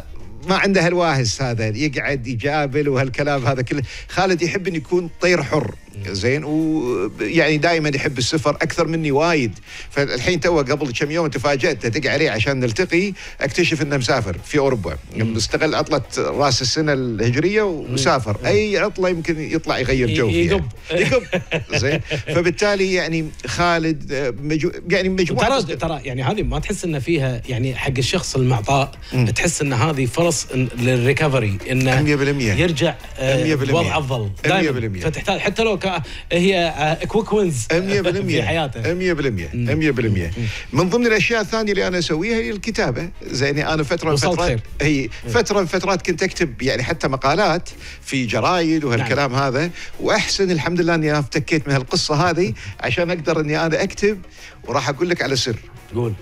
ما عنده هالواهس هذا، يقعد يجابل وهالكلام هذا كله. خالد يحب ان يكون طير حر. زين، ويعني دائما يحب السفر اكثر مني وايد. فالحين تو قبل كم يوم تفاجات ادق عليه عشان نلتقي، اكتشف انه مسافر في اوروبا، استغل عطله راس السنه الهجريه ومسافر. اي عطله يمكن يطلع يغير جو فيها، يقب يقب. زين، فبالتالي يعني خالد مجو... يعني مجموعه ترى ترى يعني هذه ما تحس ان فيها يعني حق الشخص المعطاء، تحس ان هذه فرص للريكفري، انه يرجع وضع افضل دائما. فتحتاج حتى لو هي كويك وينز مية بالمية في حياته مية بالمية مية بالمية. من ضمن الاشياء الثانيه اللي انا اسويها هي الكتابه. زين، انا فتره من فترات اي فتره من فترات كنت اكتب يعني حتى مقالات في جرايد وهالكلام نعم. هذا، واحسن الحمد لله اني افتكيت من هالقصه هذه عشان اقدر اني انا اكتب. وراح اقول لك على سر، قول.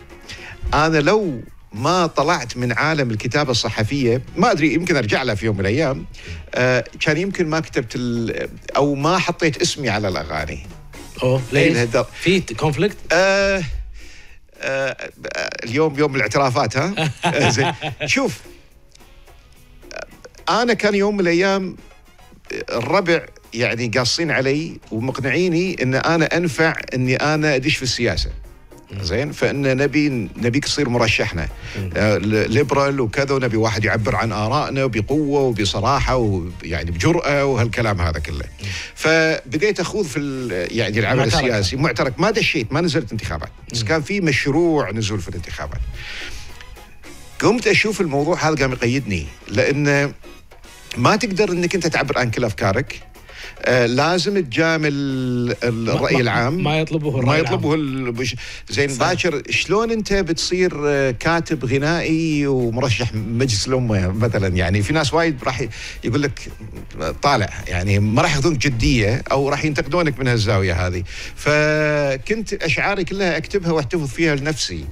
انا لو ما طلعت من عالم الكتابة الصحفية، ما أدري يمكن أرجع لها في يوم من الأيام، آه كان يمكن ما كتبت أو ما حطيت اسمي على الأغاني. أوه ليه؟ في كونفليكت؟ آه آه اليوم يوم الاعترافات. ها آه زين، شوف، أنا كان يوم من الأيام الربع يعني قاصين علي ومقنعيني أن أنا أنفع أني أنا أدش في السياسة. زين، فإن نبي نبيك تصير مرشحنا آه ليبرال وكذا، ونبي واحد يعبر عن آرائنا بقوة وبصراحة ويعني بجرأة وهالكلام هذا كله. فبديت أخوض في يعني العمل السياسي معترك، ما دشيت، ما نزلت انتخابات، بس كان في مشروع نزول في الانتخابات. قمت أشوف الموضوع هذا قام يقيدني، لأن ما تقدر أنك أنت تعبر عن كل أفكارك، آه لازم تجامل الرأي العام، ما يطلبه الرأي ما يطلبه العام. زين، باكر شلون انت بتصير كاتب غنائي ومرشح مجلس الامه مثلا؟ يعني في ناس وايد راح يقول لك طالع، يعني ما راح ياخذونك جديه او راح ينتقدونك من هالزاويه هذه. فكنت اشعاري كلها اكتبها واحتفظ فيها لنفسي،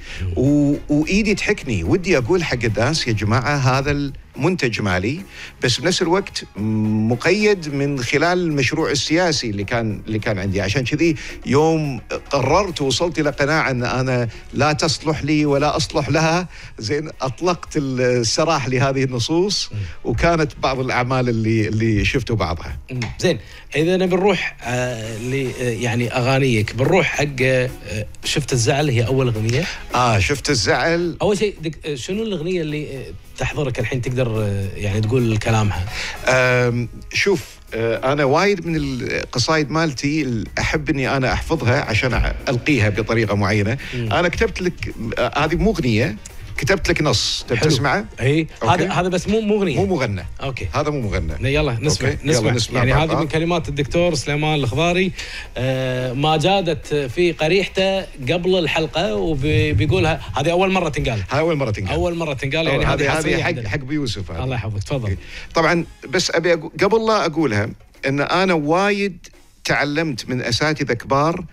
وايدي تحكني، ودي اقول حق الناس يا جماعه هذا ال منتج مالي، بس بنفس الوقت مقيد من خلال المشروع السياسي اللي كان اللي كان عندي. عشان كذي يوم قررت ووصلت الى قناعه ان انا لا تصلح لي ولا اصلح لها، زين، اطلقت السراح لهذه النصوص، وكانت بعض الاعمال اللي اللي شفتوا بعضها. زين، اذا انا بنروح آه يعني اغانيك، بنروح حق آه شفت الزعل، هي اول اغنيه. اه شفت الزعل. اول شيء شنو الاغنيه اللي تحضرك الحين تقدر يعني تقول كلامها؟ شوف، أنا وايد من القصائد مالتي أحب أني أنا أحفظها عشان ألقيها بطريقة معينة. مم. أنا كتبت لك هذه مو أغنية، كتبت لك نص تبي تسمعه؟ اي هذا هذا بس مو مغني مو مغنى. اوكي هذا مو مغنى. يلا نسمع. أوكي. نسمع. يلا نسمع يعني هذه من كلمات الدكتور سليمان الخضاري، آه ما جادت في قريحته قبل الحلقه وبيقولها. هذه اول مره تنقال هذه اول مره تنقال اول مره تنقال يعني هذه هذه حق حق بيوسف. الله يحفظك تفضل. طبعا بس ابي أقول قبل لا اقولها ان انا وايد تعلمت من اساتذه كبار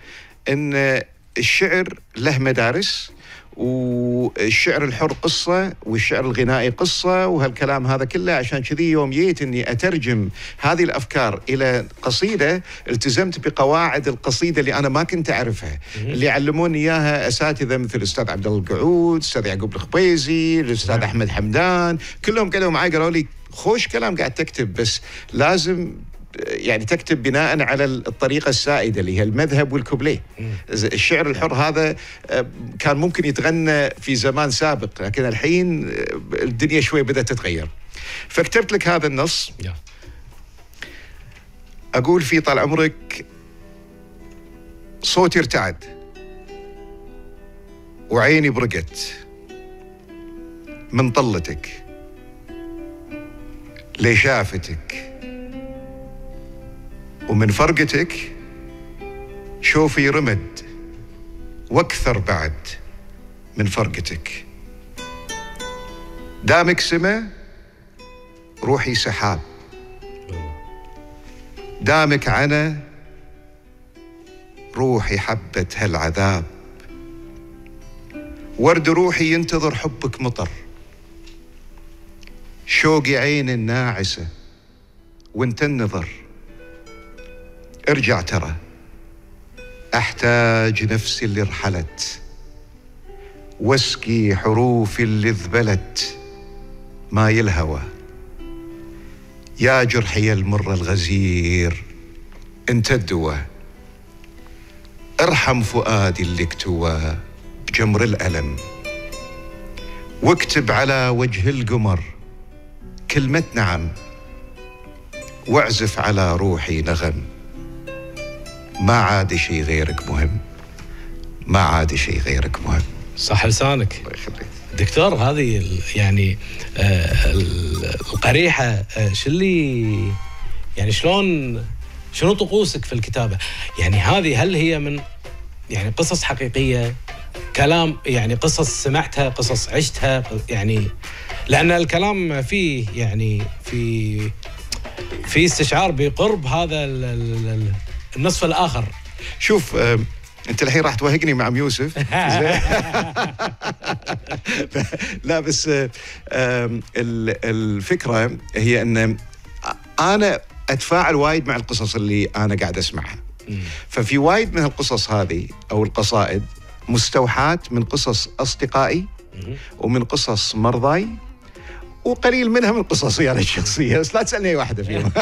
ان الشعر له مدارس، والشعر الحر قصة والشعر الغنائي قصة وهالكلام هذا كله. عشان كذي يوم جيت أني أترجم هذه الأفكار إلى قصيدة التزمت بقواعد القصيدة اللي أنا ما كنت أعرفها، اللي علموني إياها أساتذة مثل الأستاذ عبد الله القعود، الأستاذ يعقوب الخبيزي، الأستاذ أحمد حمدان. كلهم قالوا معي قالوا لي خوش كلام قاعد تكتب، بس لازم يعني تكتب بناء على الطريقة السائدة اللي هي المذهب والكوبليه. الشعر الحر هذا كان ممكن يتغنى في زمان سابق، لكن الحين الدنيا شوي بدأت تتغير. فكتبت لك هذا النص أقول فيه طال عمرك: صوتي ارتعد وعيني برقت من طلتك لشافتك، ومن فرقتك شوفي رمد واكثر بعد من فرقتك، دامك سما روحي سحاب، دامك عنا روحي حبة هالعذاب، ورد روحي ينتظر حبك مطر، شوقي عين الناعسة وانت النظر، ارجع ترى احتاج نفسي اللي رحلت، واسقي حروفي اللي ذبلت ماي الهوى، يا جرحي المر الغزير انت الدواء، ارحم فؤادي اللي اكتوى بجمر الالم، واكتب على وجه القمر كلمة نعم، واعزف على روحي نغم، ما عاد شيء غيرك مهم، ما عاد شيء غيرك مهم. صح لسانك الله يخليك دكتور. هذه يعني آه القريحه آه شو اللي يعني شلون شنو طقوسك في الكتابه؟ يعني هذه هل هي من يعني قصص حقيقيه، كلام يعني قصص سمعتها، قصص عشتها؟ يعني لان الكلام فيه يعني في في استشعار بقرب هذا ال ال النصف الآخر. شوف أنت الحين راح توهقني مع أم يوسف. لا بس الفكرة هي أن أنا أتفاعل وايد مع القصص اللي أنا قاعد أسمعها، ففي وايد من القصص هذه أو القصائد مستوحاة من قصص أصدقائي ومن قصص مرضاي، وقليل منها من قصصي انا الشخصيه، بس لا تسالني اي واحده فيهم.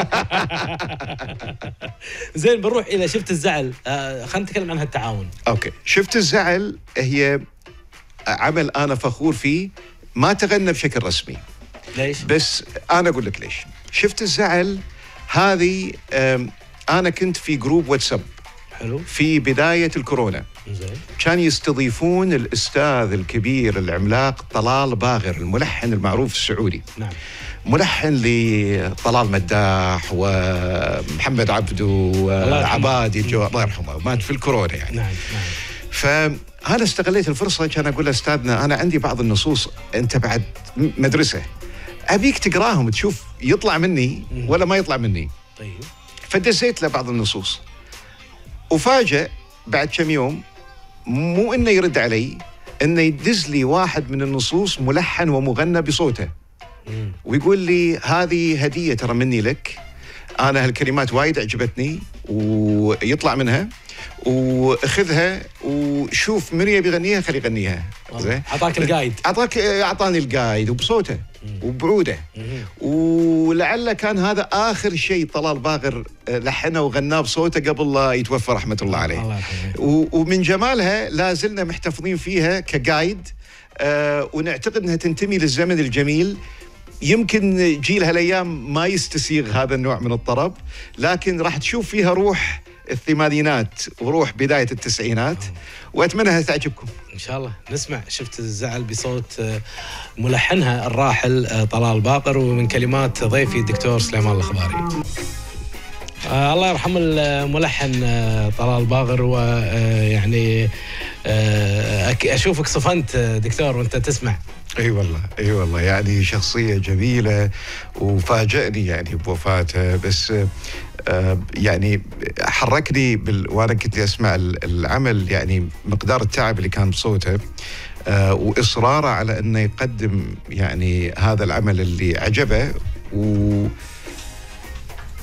زين بنروح الى شفت الزعل، آه خلينا نتكلم عن هالتعاون. اوكي، شفت الزعل هي عمل انا فخور فيه، ما تغنى بشكل رسمي. ليش؟ بس انا اقول لك ليش. شفت الزعل هذه انا كنت في جروب واتساب حلو في بدايه الكورونا. زين. كان يستضيفون الأستاذ الكبير العملاق طلال باغر، الملحن المعروف السعودي. نعم. ملحن لطلال مداح ومحمد عبده وعبادي الجوهر الله يرحمه، مات في الكورونا يعني. نعم. نعم. فأنا استغليت الفرصة، كان أقول أستاذنا أنا عندي بعض النصوص، أنت بعد مدرسة أبيك تقراهم تشوف يطلع مني ولا ما يطلع مني. طيب. فدزيت له بعض النصوص، وفاجأ بعد كم يوم مو انه يرد علي، انه يدز لي واحد من النصوص ملحن ومغنى بصوته، ويقول لي هذه هديه ترى مني لك، انا هالكلمات وايد عجبتني ويطلع منها، واخذها وشوف من يبي يغنيها خليه يغنيها. زين. اعطاك القايد؟ اعطاك اعطاني القايد وبصوته وبعوده، ولعله كان هذا اخر شيء طلال باغر لحنه وغناه بصوته قبل لا يتوفى رحمه الله عليه. الله يرحمه. ومن جمالها لا زلنا محتفظين فيها كقايد، آه ونعتقد انها تنتمي للزمن الجميل يمكن جيل هالايام ما يستسيغ هذا النوع من الطرب، لكن راح تشوف فيها روح الثمانينات وروح بداية التسعينات، وأتمنى أنها تعجبكم إن شاء الله. نسمع شفت الزعل بصوت ملحنها الراحل طلال باقر، ومن كلمات ضيفي الدكتور سليمان الخضاري. آه الله يرحم الملحن طلال باقر، ويعني آه اشوفك صفنت دكتور وانت تسمع. اي والله اي والله، يعني شخصيه جميله وفاجئني يعني بوفاته، بس آه يعني حركني بال... وانا كنت اسمع العمل، يعني مقدار التعب اللي كان بصوته آه واصراره على انه يقدم يعني هذا العمل اللي عجبه، و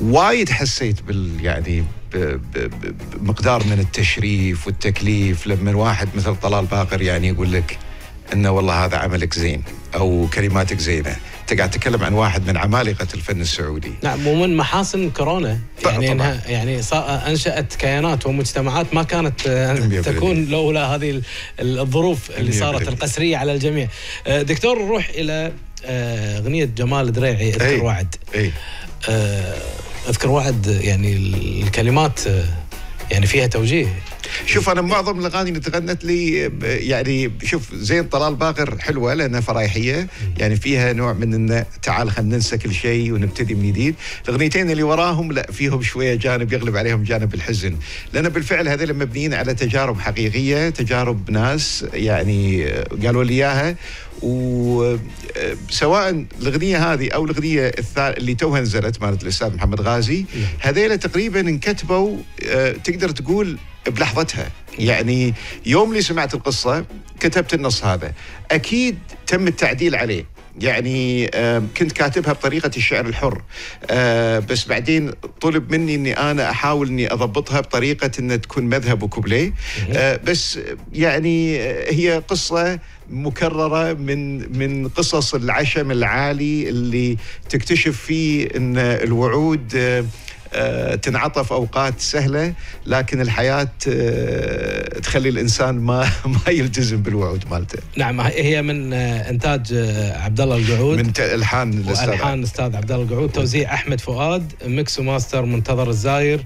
وايد حسيت بال يعني بمقدار من التشريف والتكليف لما واحد مثل طلال باقر يعني يقول لك انه والله هذا عملك زين او كلماتك زينه، انت قاعد تتكلم عن واحد من عمالقه الفن السعودي. نعم، ومن محاسن كورونا يعني انها يعني انشات كيانات ومجتمعات ما كانت تكون لولا هذه الظروف اللي صارت القسريه على الجميع. دكتور، نروح الى اغنيه جمال دريعي اذكر وعد. اي اذكر وعد، يعني الكلمات يعني فيها توجيه. شوف انا معظم الاغاني اللي تغنت لي يعني شوف زين طلال باقر حلوه لانها فرايحيه، يعني فيها نوع من انه تعال خلينا ننسى كل شيء ونبتدي من جديد. الاغنيتين اللي وراهم لا فيهم شويه جانب يغلب عليهم جانب الحزن، لان بالفعل هذول مبنيين على تجارب حقيقيه، تجارب ناس يعني قالوا لي اياها، وسواء الاغنيه هذه او الاغنيه اللي توها نزلت مالت الاستاذ محمد غازي، هذيلا تقريبا انكتبوا تقدر تقول بلحظتها. يعني يوم اللي سمعت القصه كتبت النص هذا، اكيد تم التعديل عليه، يعني كنت كاتبها بطريقه الشعر الحر، بس بعدين طلب مني اني انا احاول اني اضبطها بطريقه ان تكون مذهب وكوبليه، بس يعني هي قصه مكرره من من قصص العشم العالي اللي تكتشف فيه ان الوعود تنعطف اوقات سهله، لكن الحياه تخلي الانسان ما ما يلتزم بالوعود مالته. نعم، هي من انتاج عبد الله القعود، من الحان الاستاذ الحان الاستاذ عبد الله القعود، توزيع احمد فؤاد، ميكس وماستر منتظر الزاير،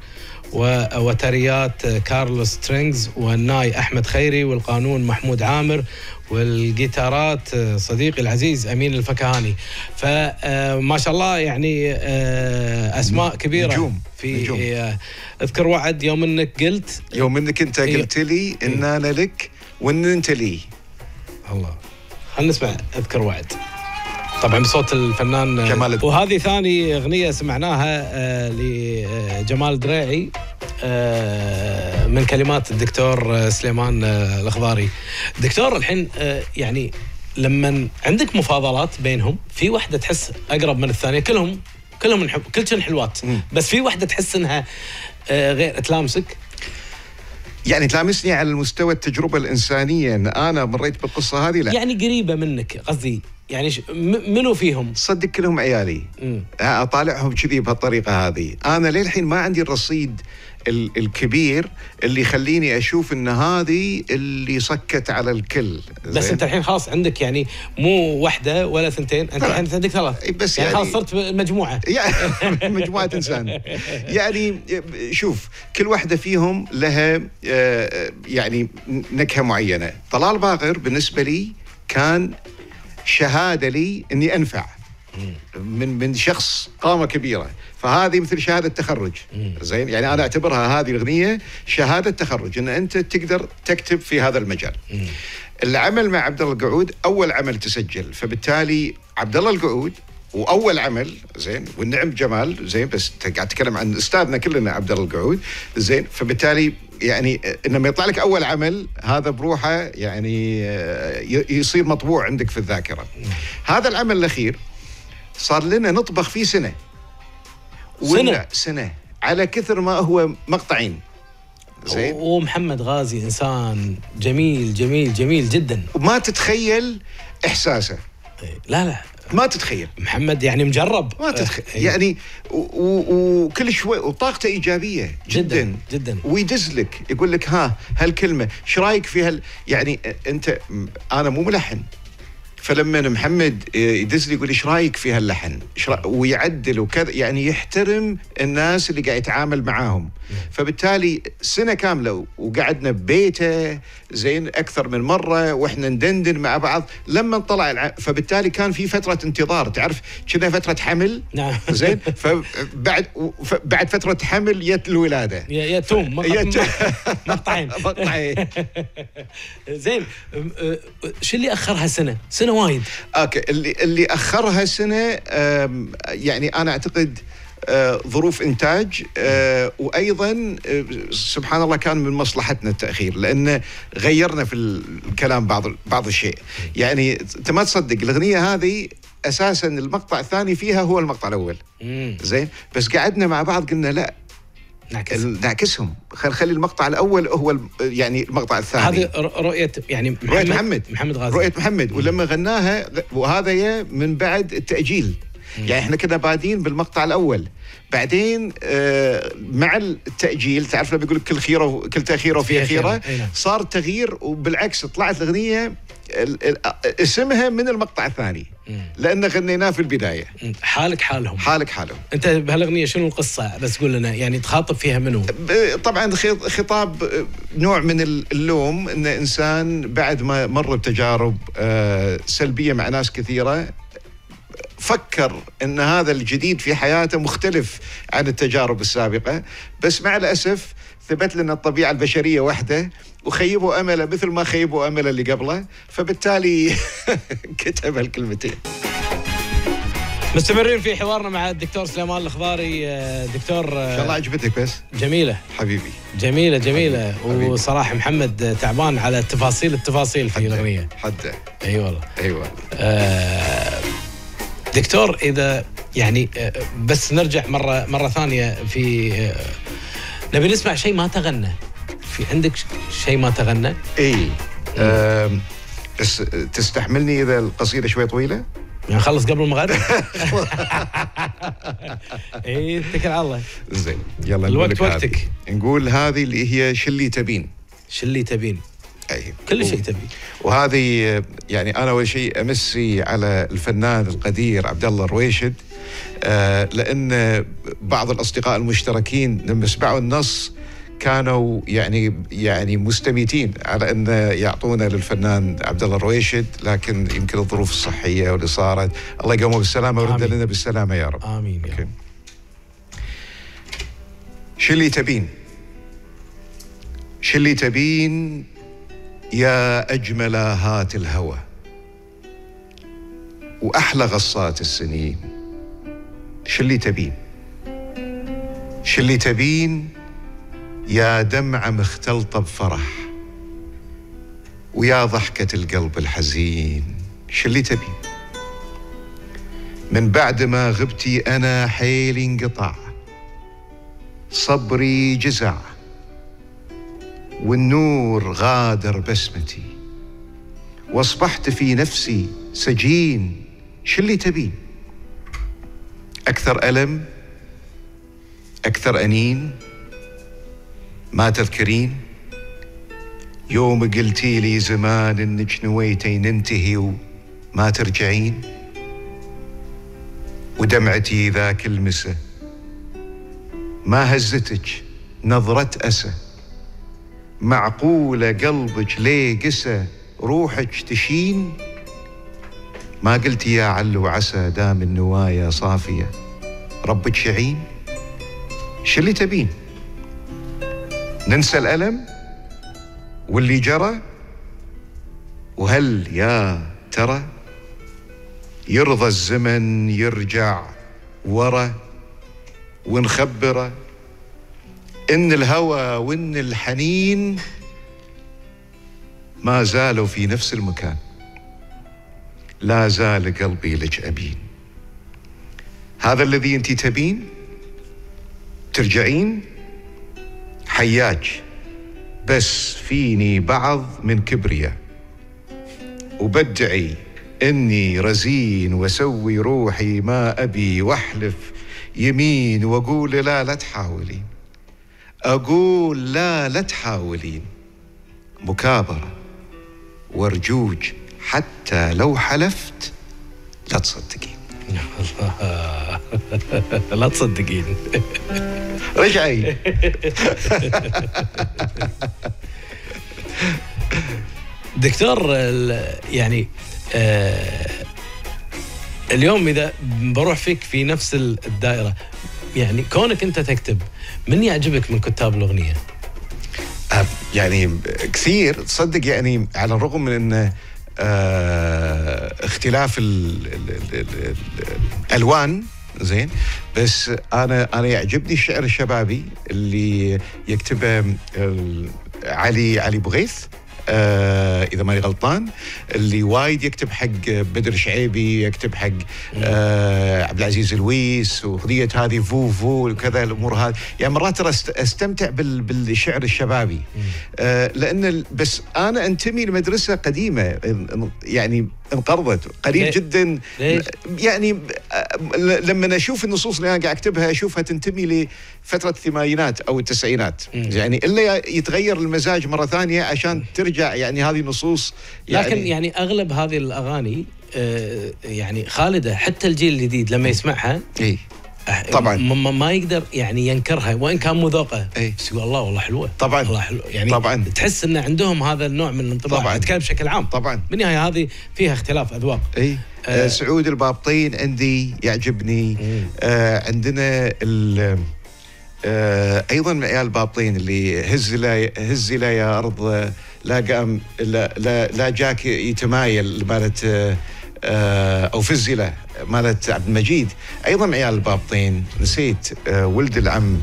وتريات كارلوس ترينجز، والناي احمد خيري، والقانون محمود عامر، والجيتارات صديقي العزيز أمين الفكهاني. فما شاء الله يعني أسماء كبيرة نجوم. في نجوم. أذكر وعد، يوم أنك قلت يوم أنك أنت قلت لي إن أنا لك وإن أنت لي. الله، خلينا نسمع أذكر وعد طبعا بصوت الفنان جمال. وهذه ثاني أغنية سمعناها لجمال دريعي من كلمات الدكتور سليمان الخضاري. دكتور، الحين يعني لما عندك مفاضلات بينهم، في واحدة تحس أقرب من الثانية، كلهم كلهم نحب كلشن حلوات، بس في واحدة تحس إنها غير تلامسك، يعني تلامسني على المستوى التجربة الإنسانية، إن أنا مريت بالقصة هذه. لا يعني قريبة منك، قصدي يعني منو فيهم؟ صدق كلهم عيالي، أطالعهم كذي بهالطريقة هذه. أنا للحين ما عندي الرصيد الكبير اللي يخليني اشوف ان هذه اللي صكت على الكل. بس انت الحين خلاص عندك يعني مو واحده ولا ثنتين، انت الحين عندك ثلاث، بس يعني, يعني خلاص صرت مجموعه يعني مجموعه انسان. يعني شوف كل واحده فيهم لها يعني نكهه معينه. طلال باقر بالنسبه لي كان شهاده لي اني انفع من من شخص قامه كبيره، فهذه مثل شهاده تخرج. زين، يعني انا اعتبرها هذه الاغنيه شهاده تخرج، ان انت تقدر تكتب في هذا المجال. مم. العمل مع عبد الله القعود اول عمل تسجل، فبالتالي عبد الله القعود واول عمل زين، والنعم جمال زين، بس قاعد تتكلم عن استاذنا كلنا عبد الله القعود زين، فبالتالي يعني لما يطلع لك اول عمل هذا بروحه يعني يصير مطبوع عندك في الذاكره. مم. هذا العمل الاخير صار لنا نطبخ فيه سنة سنة سنة على كثر ما هو مقطعين. زين، ومحمد غازي إنسان جميل جميل جميل جدا، وما تتخيل إحساسه. لا لا ما تتخيل، محمد يعني مجرب ما تتخيل يعني، وكل شوي وطاقته إيجابية جدا جدا، ويدزلك يقول لك ها هالكلمة شو رايك في هال، يعني أنت أنا مو ملحن فلما محمد يدز لي يقول ايش رايك في هاللحن ويعدل وكذا، يعني يحترم الناس اللي قاعد يتعامل معاهم. فبالتالي سنه كامله وقعدنا ببيته زين اكثر من مره واحنا ندندن مع بعض لما طلع الع... فبالتالي كان في فتره انتظار، تعرف كنا فتره حمل زين، فبعد بعد فتره حمل جت الولاده يا توم مقطعين مقطعين زين. شو اللي اخرها سنه؟ سنه وايد. اوكي اللي اللي اخرها سنه يعني انا اعتقد ظروف انتاج، وايضا سبحان الله كان من مصلحتنا التاخير لان غيرنا في الكلام بعض بعض الشيء. يعني انت ما تصدق الاغنيه هذه اساسا المقطع الثاني فيها هو المقطع الاول زين، بس قعدنا مع بعض قلنا لا نعكسهم، خلي المقطع الاول هو يعني المقطع الثاني. هذه رؤيه يعني محمد رؤيه محمد محمد غازي رؤيه محمد. ولما غناها وهذا من بعد التاجيل، يعني احنا كنا بادين بالمقطع الاول، بعدين آه مع التاجيل تعرف لما يقول لك كل خيره كل تاخيره فيها خيره، صار تغيير وبالعكس طلعت الاغنيه اسمها من المقطع الثاني لان غنيناه في البدايه. حالك حالهم حالك حالهم. انت بهالاغنيه شنو القصه بس قول لنا، يعني تخاطب فيها منو؟ طبعا خطاب نوع من اللوم ان انسان بعد ما مر بتجارب آه سلبيه مع ناس كثيره فكر ان هذا الجديد في حياته مختلف عن التجارب السابقه، بس مع الاسف ثبت لنا الطبيعه البشريه وحده وخيبوا امله مثل ما خيبوا امله اللي قبله، فبالتالي كتب هالكلمتين. مستمرين في حوارنا مع الدكتور سليمان الخضاري. دكتور ان شاء الله عجبتك بس جميله حبيبي جميله جميله حبيبي. وصراحه محمد تعبان على تفاصيل التفاصيل في الاغنيه حتى. اي أيوة والله اي أيوة. والله آه دكتور اذا يعني بس نرجع مره مره ثانيه في نبي نسمع شيء ما تغنى، في عندك شيء ما تغنى؟ اي أه تستحملني اذا القصيده شوي طويله؟ نخلص قبل المغرب؟ اي اتكل على الله. زين يلا الوقت وقتك. نقول هذه اللي هي شو اللي تبين؟ شو اللي تبين؟ أيه. كل شيء تبي. وهذه يعني أنا أول شيء أمسي على الفنان القدير عبد الله الرويشد، آه لأن بعض الأصدقاء المشتركين لما سمعوا النص كانوا يعني يعني مستميتين على أن يعطونا للفنان عبد الله الرويشد، لكن يمكن الظروف الصحية واللي صارت الله يقومه بالسلامة ويرد لنا بالسلامة يا رب. آمين يا رب. شو اللي تبين؟ شو اللي تبين يا أجمل هات الهوى وأحلى غصات السنين، شلي تبين شلي تبين يا دمعة مختلطة بفرح ويا ضحكة القلب الحزين، شلي تبين من بعد ما غبتي أنا حيلي انقطع صبري جزع والنور غادر بسمتي واصبحت في نفسي سجين، شو اللي تبين؟ أكثر ألم أكثر أنين ما تذكرين يوم قلتي لي زمان إنك نويتي ننتهي وما ترجعين، ودمعتي ذاك المسا ما هزتك نظرة أسى معقولة قلبك ليه قسى روحك تشين، ما قلتي يا علو عسى دام النوايا صافية ربك شعين، شو اللي تبين؟ ننسى الألم واللي جرى وهل يا ترى يرضى الزمن يرجع ورا ونخبره إن الهوى وإن الحنين ما زالوا في نفس المكان لا زال قلبي لك أبين، هذا الذي أنت تبين ترجعين حياج بس فيني بعض من كبرياء وبدعي إني رزين وسوي روحي ما أبي واحلف يمين وأقول لا لا تحاولين أقول لا لا تحاولين مكابرة وارجوج حتى لو حلفت لا تصدقين. الله لا تصدقين رجعي. دكتور يعني اليوم إذا بروح فيك في نفس الدائرة، يعني كونك أنت تكتب، من يعجبك من كتاب الأغنية؟ يعني كثير تصدق، يعني على الرغم من أن اختلاف ال ال ال ال الألوان زين، بس أنا أنا يعجبني الشعر الشبابي اللي يكتبه علي علي بغيث آه إذا ماني غلطان، اللي وايد يكتب حق بدر الشعيبي، يكتب حق آه عبد العزيز الويس، وقضية هذه فو فو وكذا الأمور هذه. يعني مرات ترى أستمتع بالشعر الشبابي آه لأن بس أنا أنتمي لمدرسة قديمة يعني انقرضت قريب ليه؟ جدا ليه؟ يعني لما أشوف النصوص اللي أنا قاعد أكتبها أشوفها تنتمي لفترة الثمانينات أو التسعينات مم. يعني إلا يتغير المزاج مرة ثانية عشان ترجع يعني هذه النصوص يعني. لكن يعني أغلب هذه الأغاني آه يعني خالدة، حتى الجيل الجديد لما يسمعها إيه؟ طبعا ما يقدر يعني ينكرها وان كان مو ذوقه، بس يقول الله والله حلوه. طبعا والله حلوه يعني طبعا. تحس ان عندهم هذا النوع من الانطباع. اتكلم بشكل عام طبعا، بالنهايه هذه فيها اختلاف اذواق. اي آه آه سعود البابطين عندي يعجبني آه عندنا ال آه ايضا من عيال البابطين اللي هز لا هز لا يا ارض لا قام لا لا, لا جاك يتمايل مالت آه أو في الزلة مالت عبد المجيد، أيضا عيال البابطين. نسيت ولد العم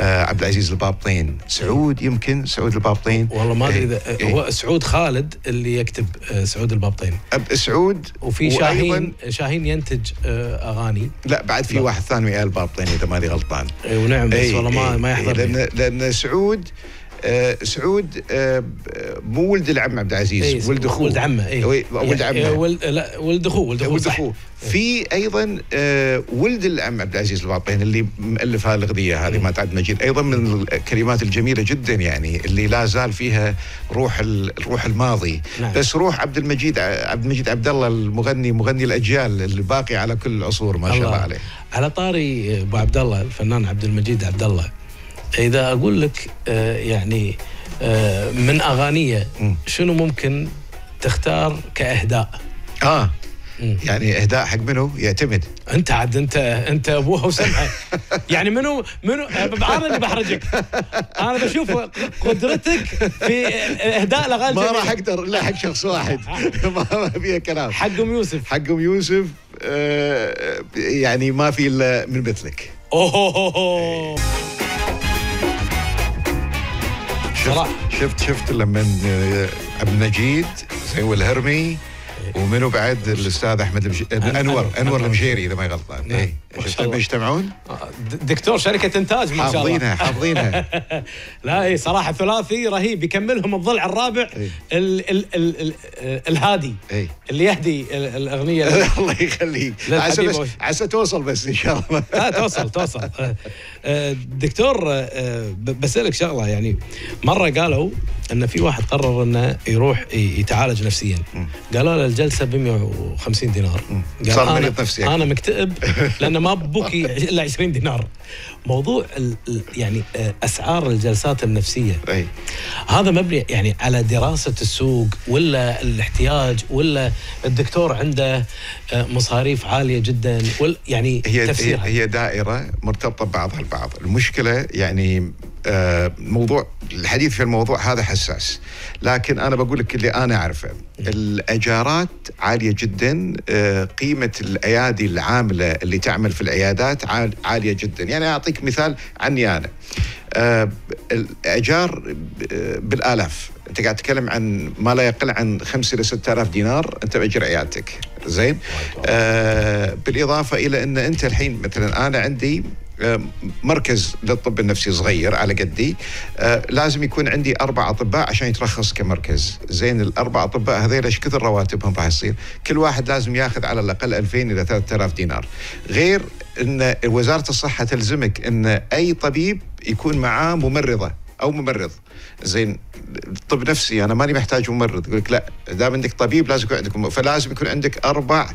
عبد العزيز البابطين، سعود، يمكن سعود البابطين. والله ما ادري اذا هو سعود خالد اللي يكتب سعود البابطين. سعود وفي شاهين، شاهين ينتج اغاني. لا بعد في واحد ثاني عيال البابطين اذا ماني غلطان. اي ونعم، بس والله ما ما يحضرني لان لان سعود آه سعود آه مو ولد العم عبد العزيز، إيه ولد اخوه، ولد عمه. إيه ولد عمه إيه ولد لا ولد اخوه ولد اخوه صح. في ايضا آه ولد العم عبد العزيز البابطين اللي مؤلف هذه الاغنيه هذه ما تعد مجيد، ايضا من الكلمات الجميله جدا يعني اللي لا زال فيها روح الروح الماضي. نعم. بس روح عبد المجيد عبد المجيد عبد الله المغني، مغني الاجيال اللي باقي على كل العصور ما شاء الله عليه. على طاري ابو عبد الله الفنان عبد المجيد عبد الله، إذا أقول لك آه يعني آه من أغانية شنو ممكن تختار كإهداء؟ آه مم. يعني إهداء حق منو يعتمد؟ أنت عاد أنت أنت أبوها وسمعه. يعني منو منو أنا اللي بحرجك، أنا بشوف قدرتك في إهداء الأغاني. ما راح أقدر إلا حق شخص واحد ما فيها كلام. حق أم يوسف، حق أم يوسف آه يعني ما في إلا من مثلك. أوه صراحة. شفت شفت لما عبد المجيد والهرمي ومنو بعد الأستاذ أحمد بج... أنور أنور المجيري إذا ما يغلطان. إيه شفتهم يجتمعون دكتور شركة إنتاج ما شاء الله، حافظينها حافظينها. لا إيه صراحة ثلاثي رهيب، يكملهم الضلع الرابع ال ال ال الهادي اللي يهدي الأغنية. الله يخليك، عسى عسى توصل بس إن شاء الله. لا توصل توصل. دكتور بسألك شغلة، يعني مرة قالوا أن في واحد قرر أنه يروح يتعالج نفسيا، قالوا له الجلسة ب مئة وخمسين دينار. صار مريض نفسي. أنا مكتئب لأنه ما ببكي إلا عشرين دينار. موضوع يعني أسعار الجلسات النفسية أي. هذا مبني يعني على دراسة السوق ولا الاحتياج، ولا الدكتور عنده مصاريف عالية جدا، ولا يعني هي تفسيرها. هي دائرة مرتبطة ببعضها البعض. المشكلة يعني موضوع الحديث في الموضوع هذا حساس، لكن أنا بقول لك اللي أنا أعرفه. الأجارات عالية جدا، قيمة الأيادي العاملة اللي تعمل في العيادات عالية جدا. يعني أعطيك مثال عني أنا، الأجار بالآلاف. أنت قاعد تتكلم عن ما لا يقل عن خمسة إلى ستة آلاف دينار أنت بأجر عيادتك زين. بالإضافة إلى أن أنت الحين مثلا أنا عندي مركز للطب النفسي صغير على قدي، آه لازم يكون عندي أربع أطباء عشان يترخص كمركز. زين الأربع أطباء هذول إيش كثر رواتبهم راح يصير؟ كل واحد لازم ياخذ على الأقل ألفين إلى ثلاثة آلاف دينار، غير أن وزارة الصحة تلزمك أن أي طبيب يكون معاه ممرضة او ممرض. زين الطب نفسي انا ماني محتاج ممرض، يقول لك لا دام عندك طبيب لازم يكون عندك، فلازم يكون عندك اربع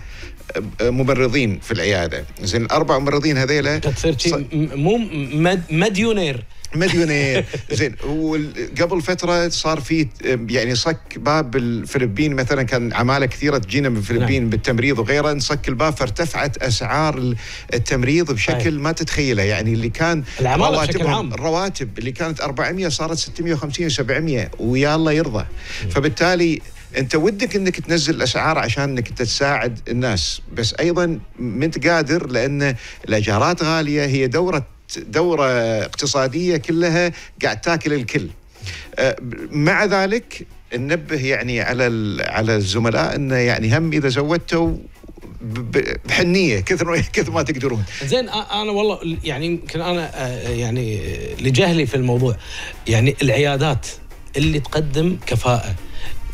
ممرضين في العياده. زين الاربع ممرضين هذيلا تصير مو مديونير مليونير. زين وقبل فتره صار في يعني صك باب الفلبين مثلا، كان عماله كثيره تجينا من الفلبين نعم. بالتمريض وغيره، نصك الباب فارتفعت اسعار التمريض بشكل أيه. ما تتخيله، يعني اللي كان رواتبهم الرواتب اللي كانت أربعمئة صارت ستمئة وخمسين وسبعمئة ويا الله يرضى. فبالتالي انت ودك انك تنزل الاسعار عشان انك تساعد الناس، بس ايضا ما انت قادر لان الاجارات غاليه، هي دوره دورة اقتصادية كلها قاعد تاكل الكل. مع ذلك ننبه يعني على على الزملاء انه يعني هم اذا زودتوا بحنيه كثر كثر ما تقدرون. زين انا والله يعني يمكن انا يعني لجهلي في الموضوع، يعني العيادات اللي تقدم كفاءة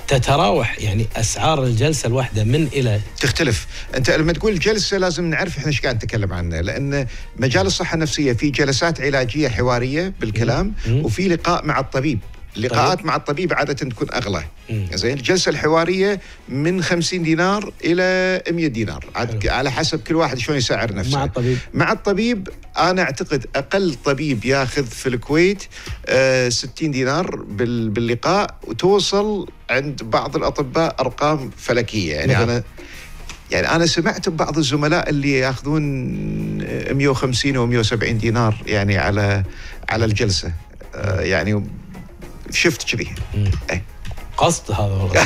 تتراوح، يعني اسعار الجلسه الواحده من الى تختلف. انت لما تقول جلسه لازم نعرف احنا ايش قاعد نتكلم عنه، لان مجال الصحه النفسيه في جلسات علاجيه حواريه بالكلام وفي لقاء مع الطبيب، اللقاءات طيب. مع الطبيب عاده تكون اغلى. زين الجلسه الحواريه من خمسين دينار الى مئة دينار عاد على حسب كل واحد شلون يسعر نفسه. مع الطبيب مع الطبيب انا اعتقد اقل طبيب ياخذ في الكويت آه ستين دينار باللقاء، وتوصل عند بعض الاطباء ارقام فلكيه. يعني مجد. انا يعني انا سمعت ببعض الزملاء اللي ياخذون مئة وخمسين ومئة وسبعين دينار يعني على على الجلسه آه يعني شفت كذي قصد هذا والله.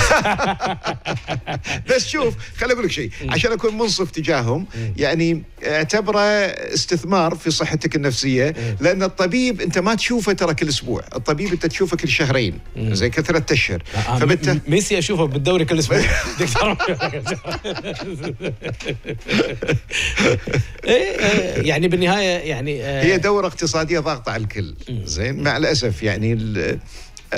بس شوف خليني اقول لك شيء عشان اكون منصف تجاههم، يعني اعتبره استثمار في صحتك النفسيه، لان الطبيب انت ما تشوفه ترى كل اسبوع، الطبيب انت تشوفه كل شهرين زي كثره اشهر. فبت ميسي اشوفه بالدوري كل اسبوع دكتور. يعني بالنهايه يعني هي دوره اقتصاديه ضاغطه على الكل. زين مع الاسف يعني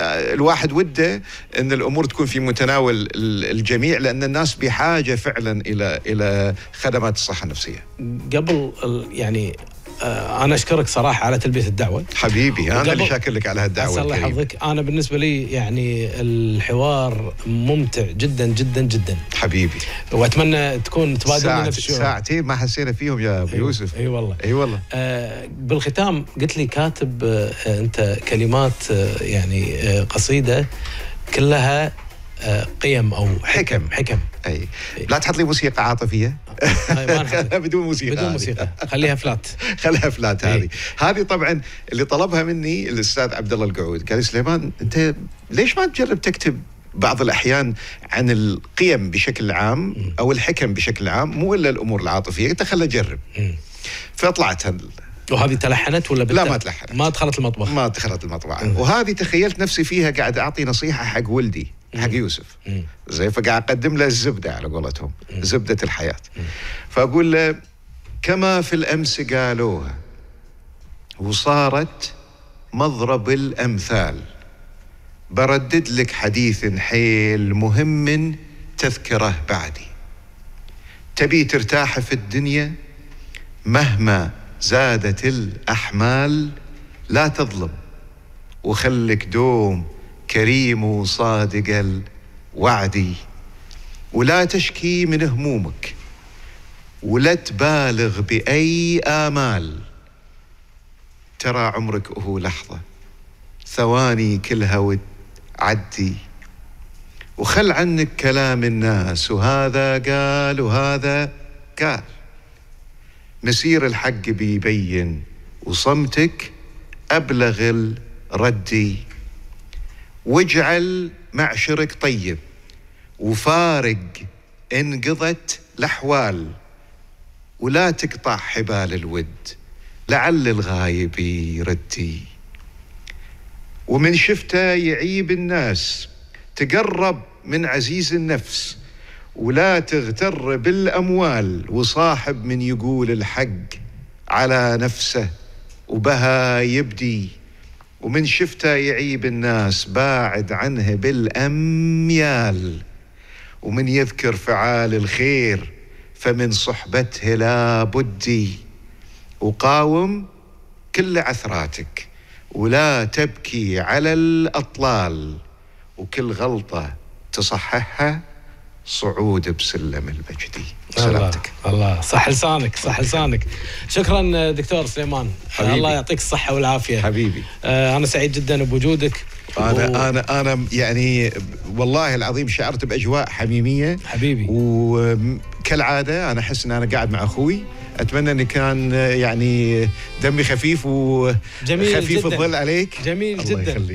الواحد وده ان الامور تكون في متناول الجميع، لان الناس بحاجه فعلا الى الى خدمات الصحه النفسيه. قبل يعني انا اشكرك صراحه على تلبيه الدعوه حبيبي، انا اللي شاكر لك على هالدعوه. الله يحفظك، انا بالنسبه لي يعني الحوار ممتع جدا جدا جدا حبيبي، واتمنى تكون تبادلنا نفس الشعور. ساعتين ما حسينا فيهم يا ابو يوسف. اي والله اي والله. آه بالختام قلت لي كاتب آه انت كلمات آه يعني آه قصيده كلها آه قيم او حكم حكم اي لا تحط لي موسيقى عاطفيه. بدون موسيقى بدون موسيقى خليها فلات. خليها فلات هذه هذه طبعا اللي طلبها مني الاستاذ عبد الله القعود، قال لي سليمان انت ليش ما تجرب تكتب بعض الاحيان عن القيم بشكل عام او الحكم بشكل عام، مو الا الامور العاطفيه، قلت خل اجرب. فطلعت هال... وهذه تلحنت ولا لا؟ ما تلحنت، ما دخلت المطبخ ما دخلت المطبعه. وهذه تخيلت نفسي فيها قاعد اعطي نصيحه حق ولدي حق يوسف، زي فقاعد اقدم له الزبده على قولتهم، زبده الحياه. فاقول له كما في الامس قالوها وصارت مضرب الامثال، بردد لك حديث حيل مهم تذكره بعدي، تبي ترتاح في الدنيا مهما زادت الاحمال، لا تظلم وخلك دوم كريم وصادق الوعدي، ولا تشكي من همومك ولا تبالغ بأي آمال، ترى عمرك هو لحظة ثواني كلها وتعدي، وخل عنك كلام الناس وهذا قال وهذا قال، مسير الحق بيبين وصمتك أبلغ الردي، واجعل معشرك طيب وفارق انقضت الأحوال، ولا تقطع حبال الود لعل الغايب يردي، ومن شفته يعيب الناس تقرب من عزيز النفس، ولا تغتر بالأموال، وصاحب من يقول الحق على نفسه وبها يبدي، ومن شفته يعيب الناس باعد عنه بالأميال، ومن يذكر فعال الخير فمن صحبته لا بدي، وقاوم كل عثراتك ولا تبكي على الأطلال، وكل غلطة تصححها صعود بسلم المجدي. سلامتك. الله, الله. صح لسانك، صح لسانك. شكرا دكتور سليمان، حبيبي. الله يعطيك الصحة والعافية حبيبي. آه أنا سعيد جدا بوجودك. أنا و... أنا أنا يعني والله العظيم شعرت بأجواء حميمية حبيبي، وكالعادة أنا أحس إن أنا قاعد مع أخوي. أتمنى أن كان يعني دمي خفيف وخفيف الظل عليك. جميل الله جدا.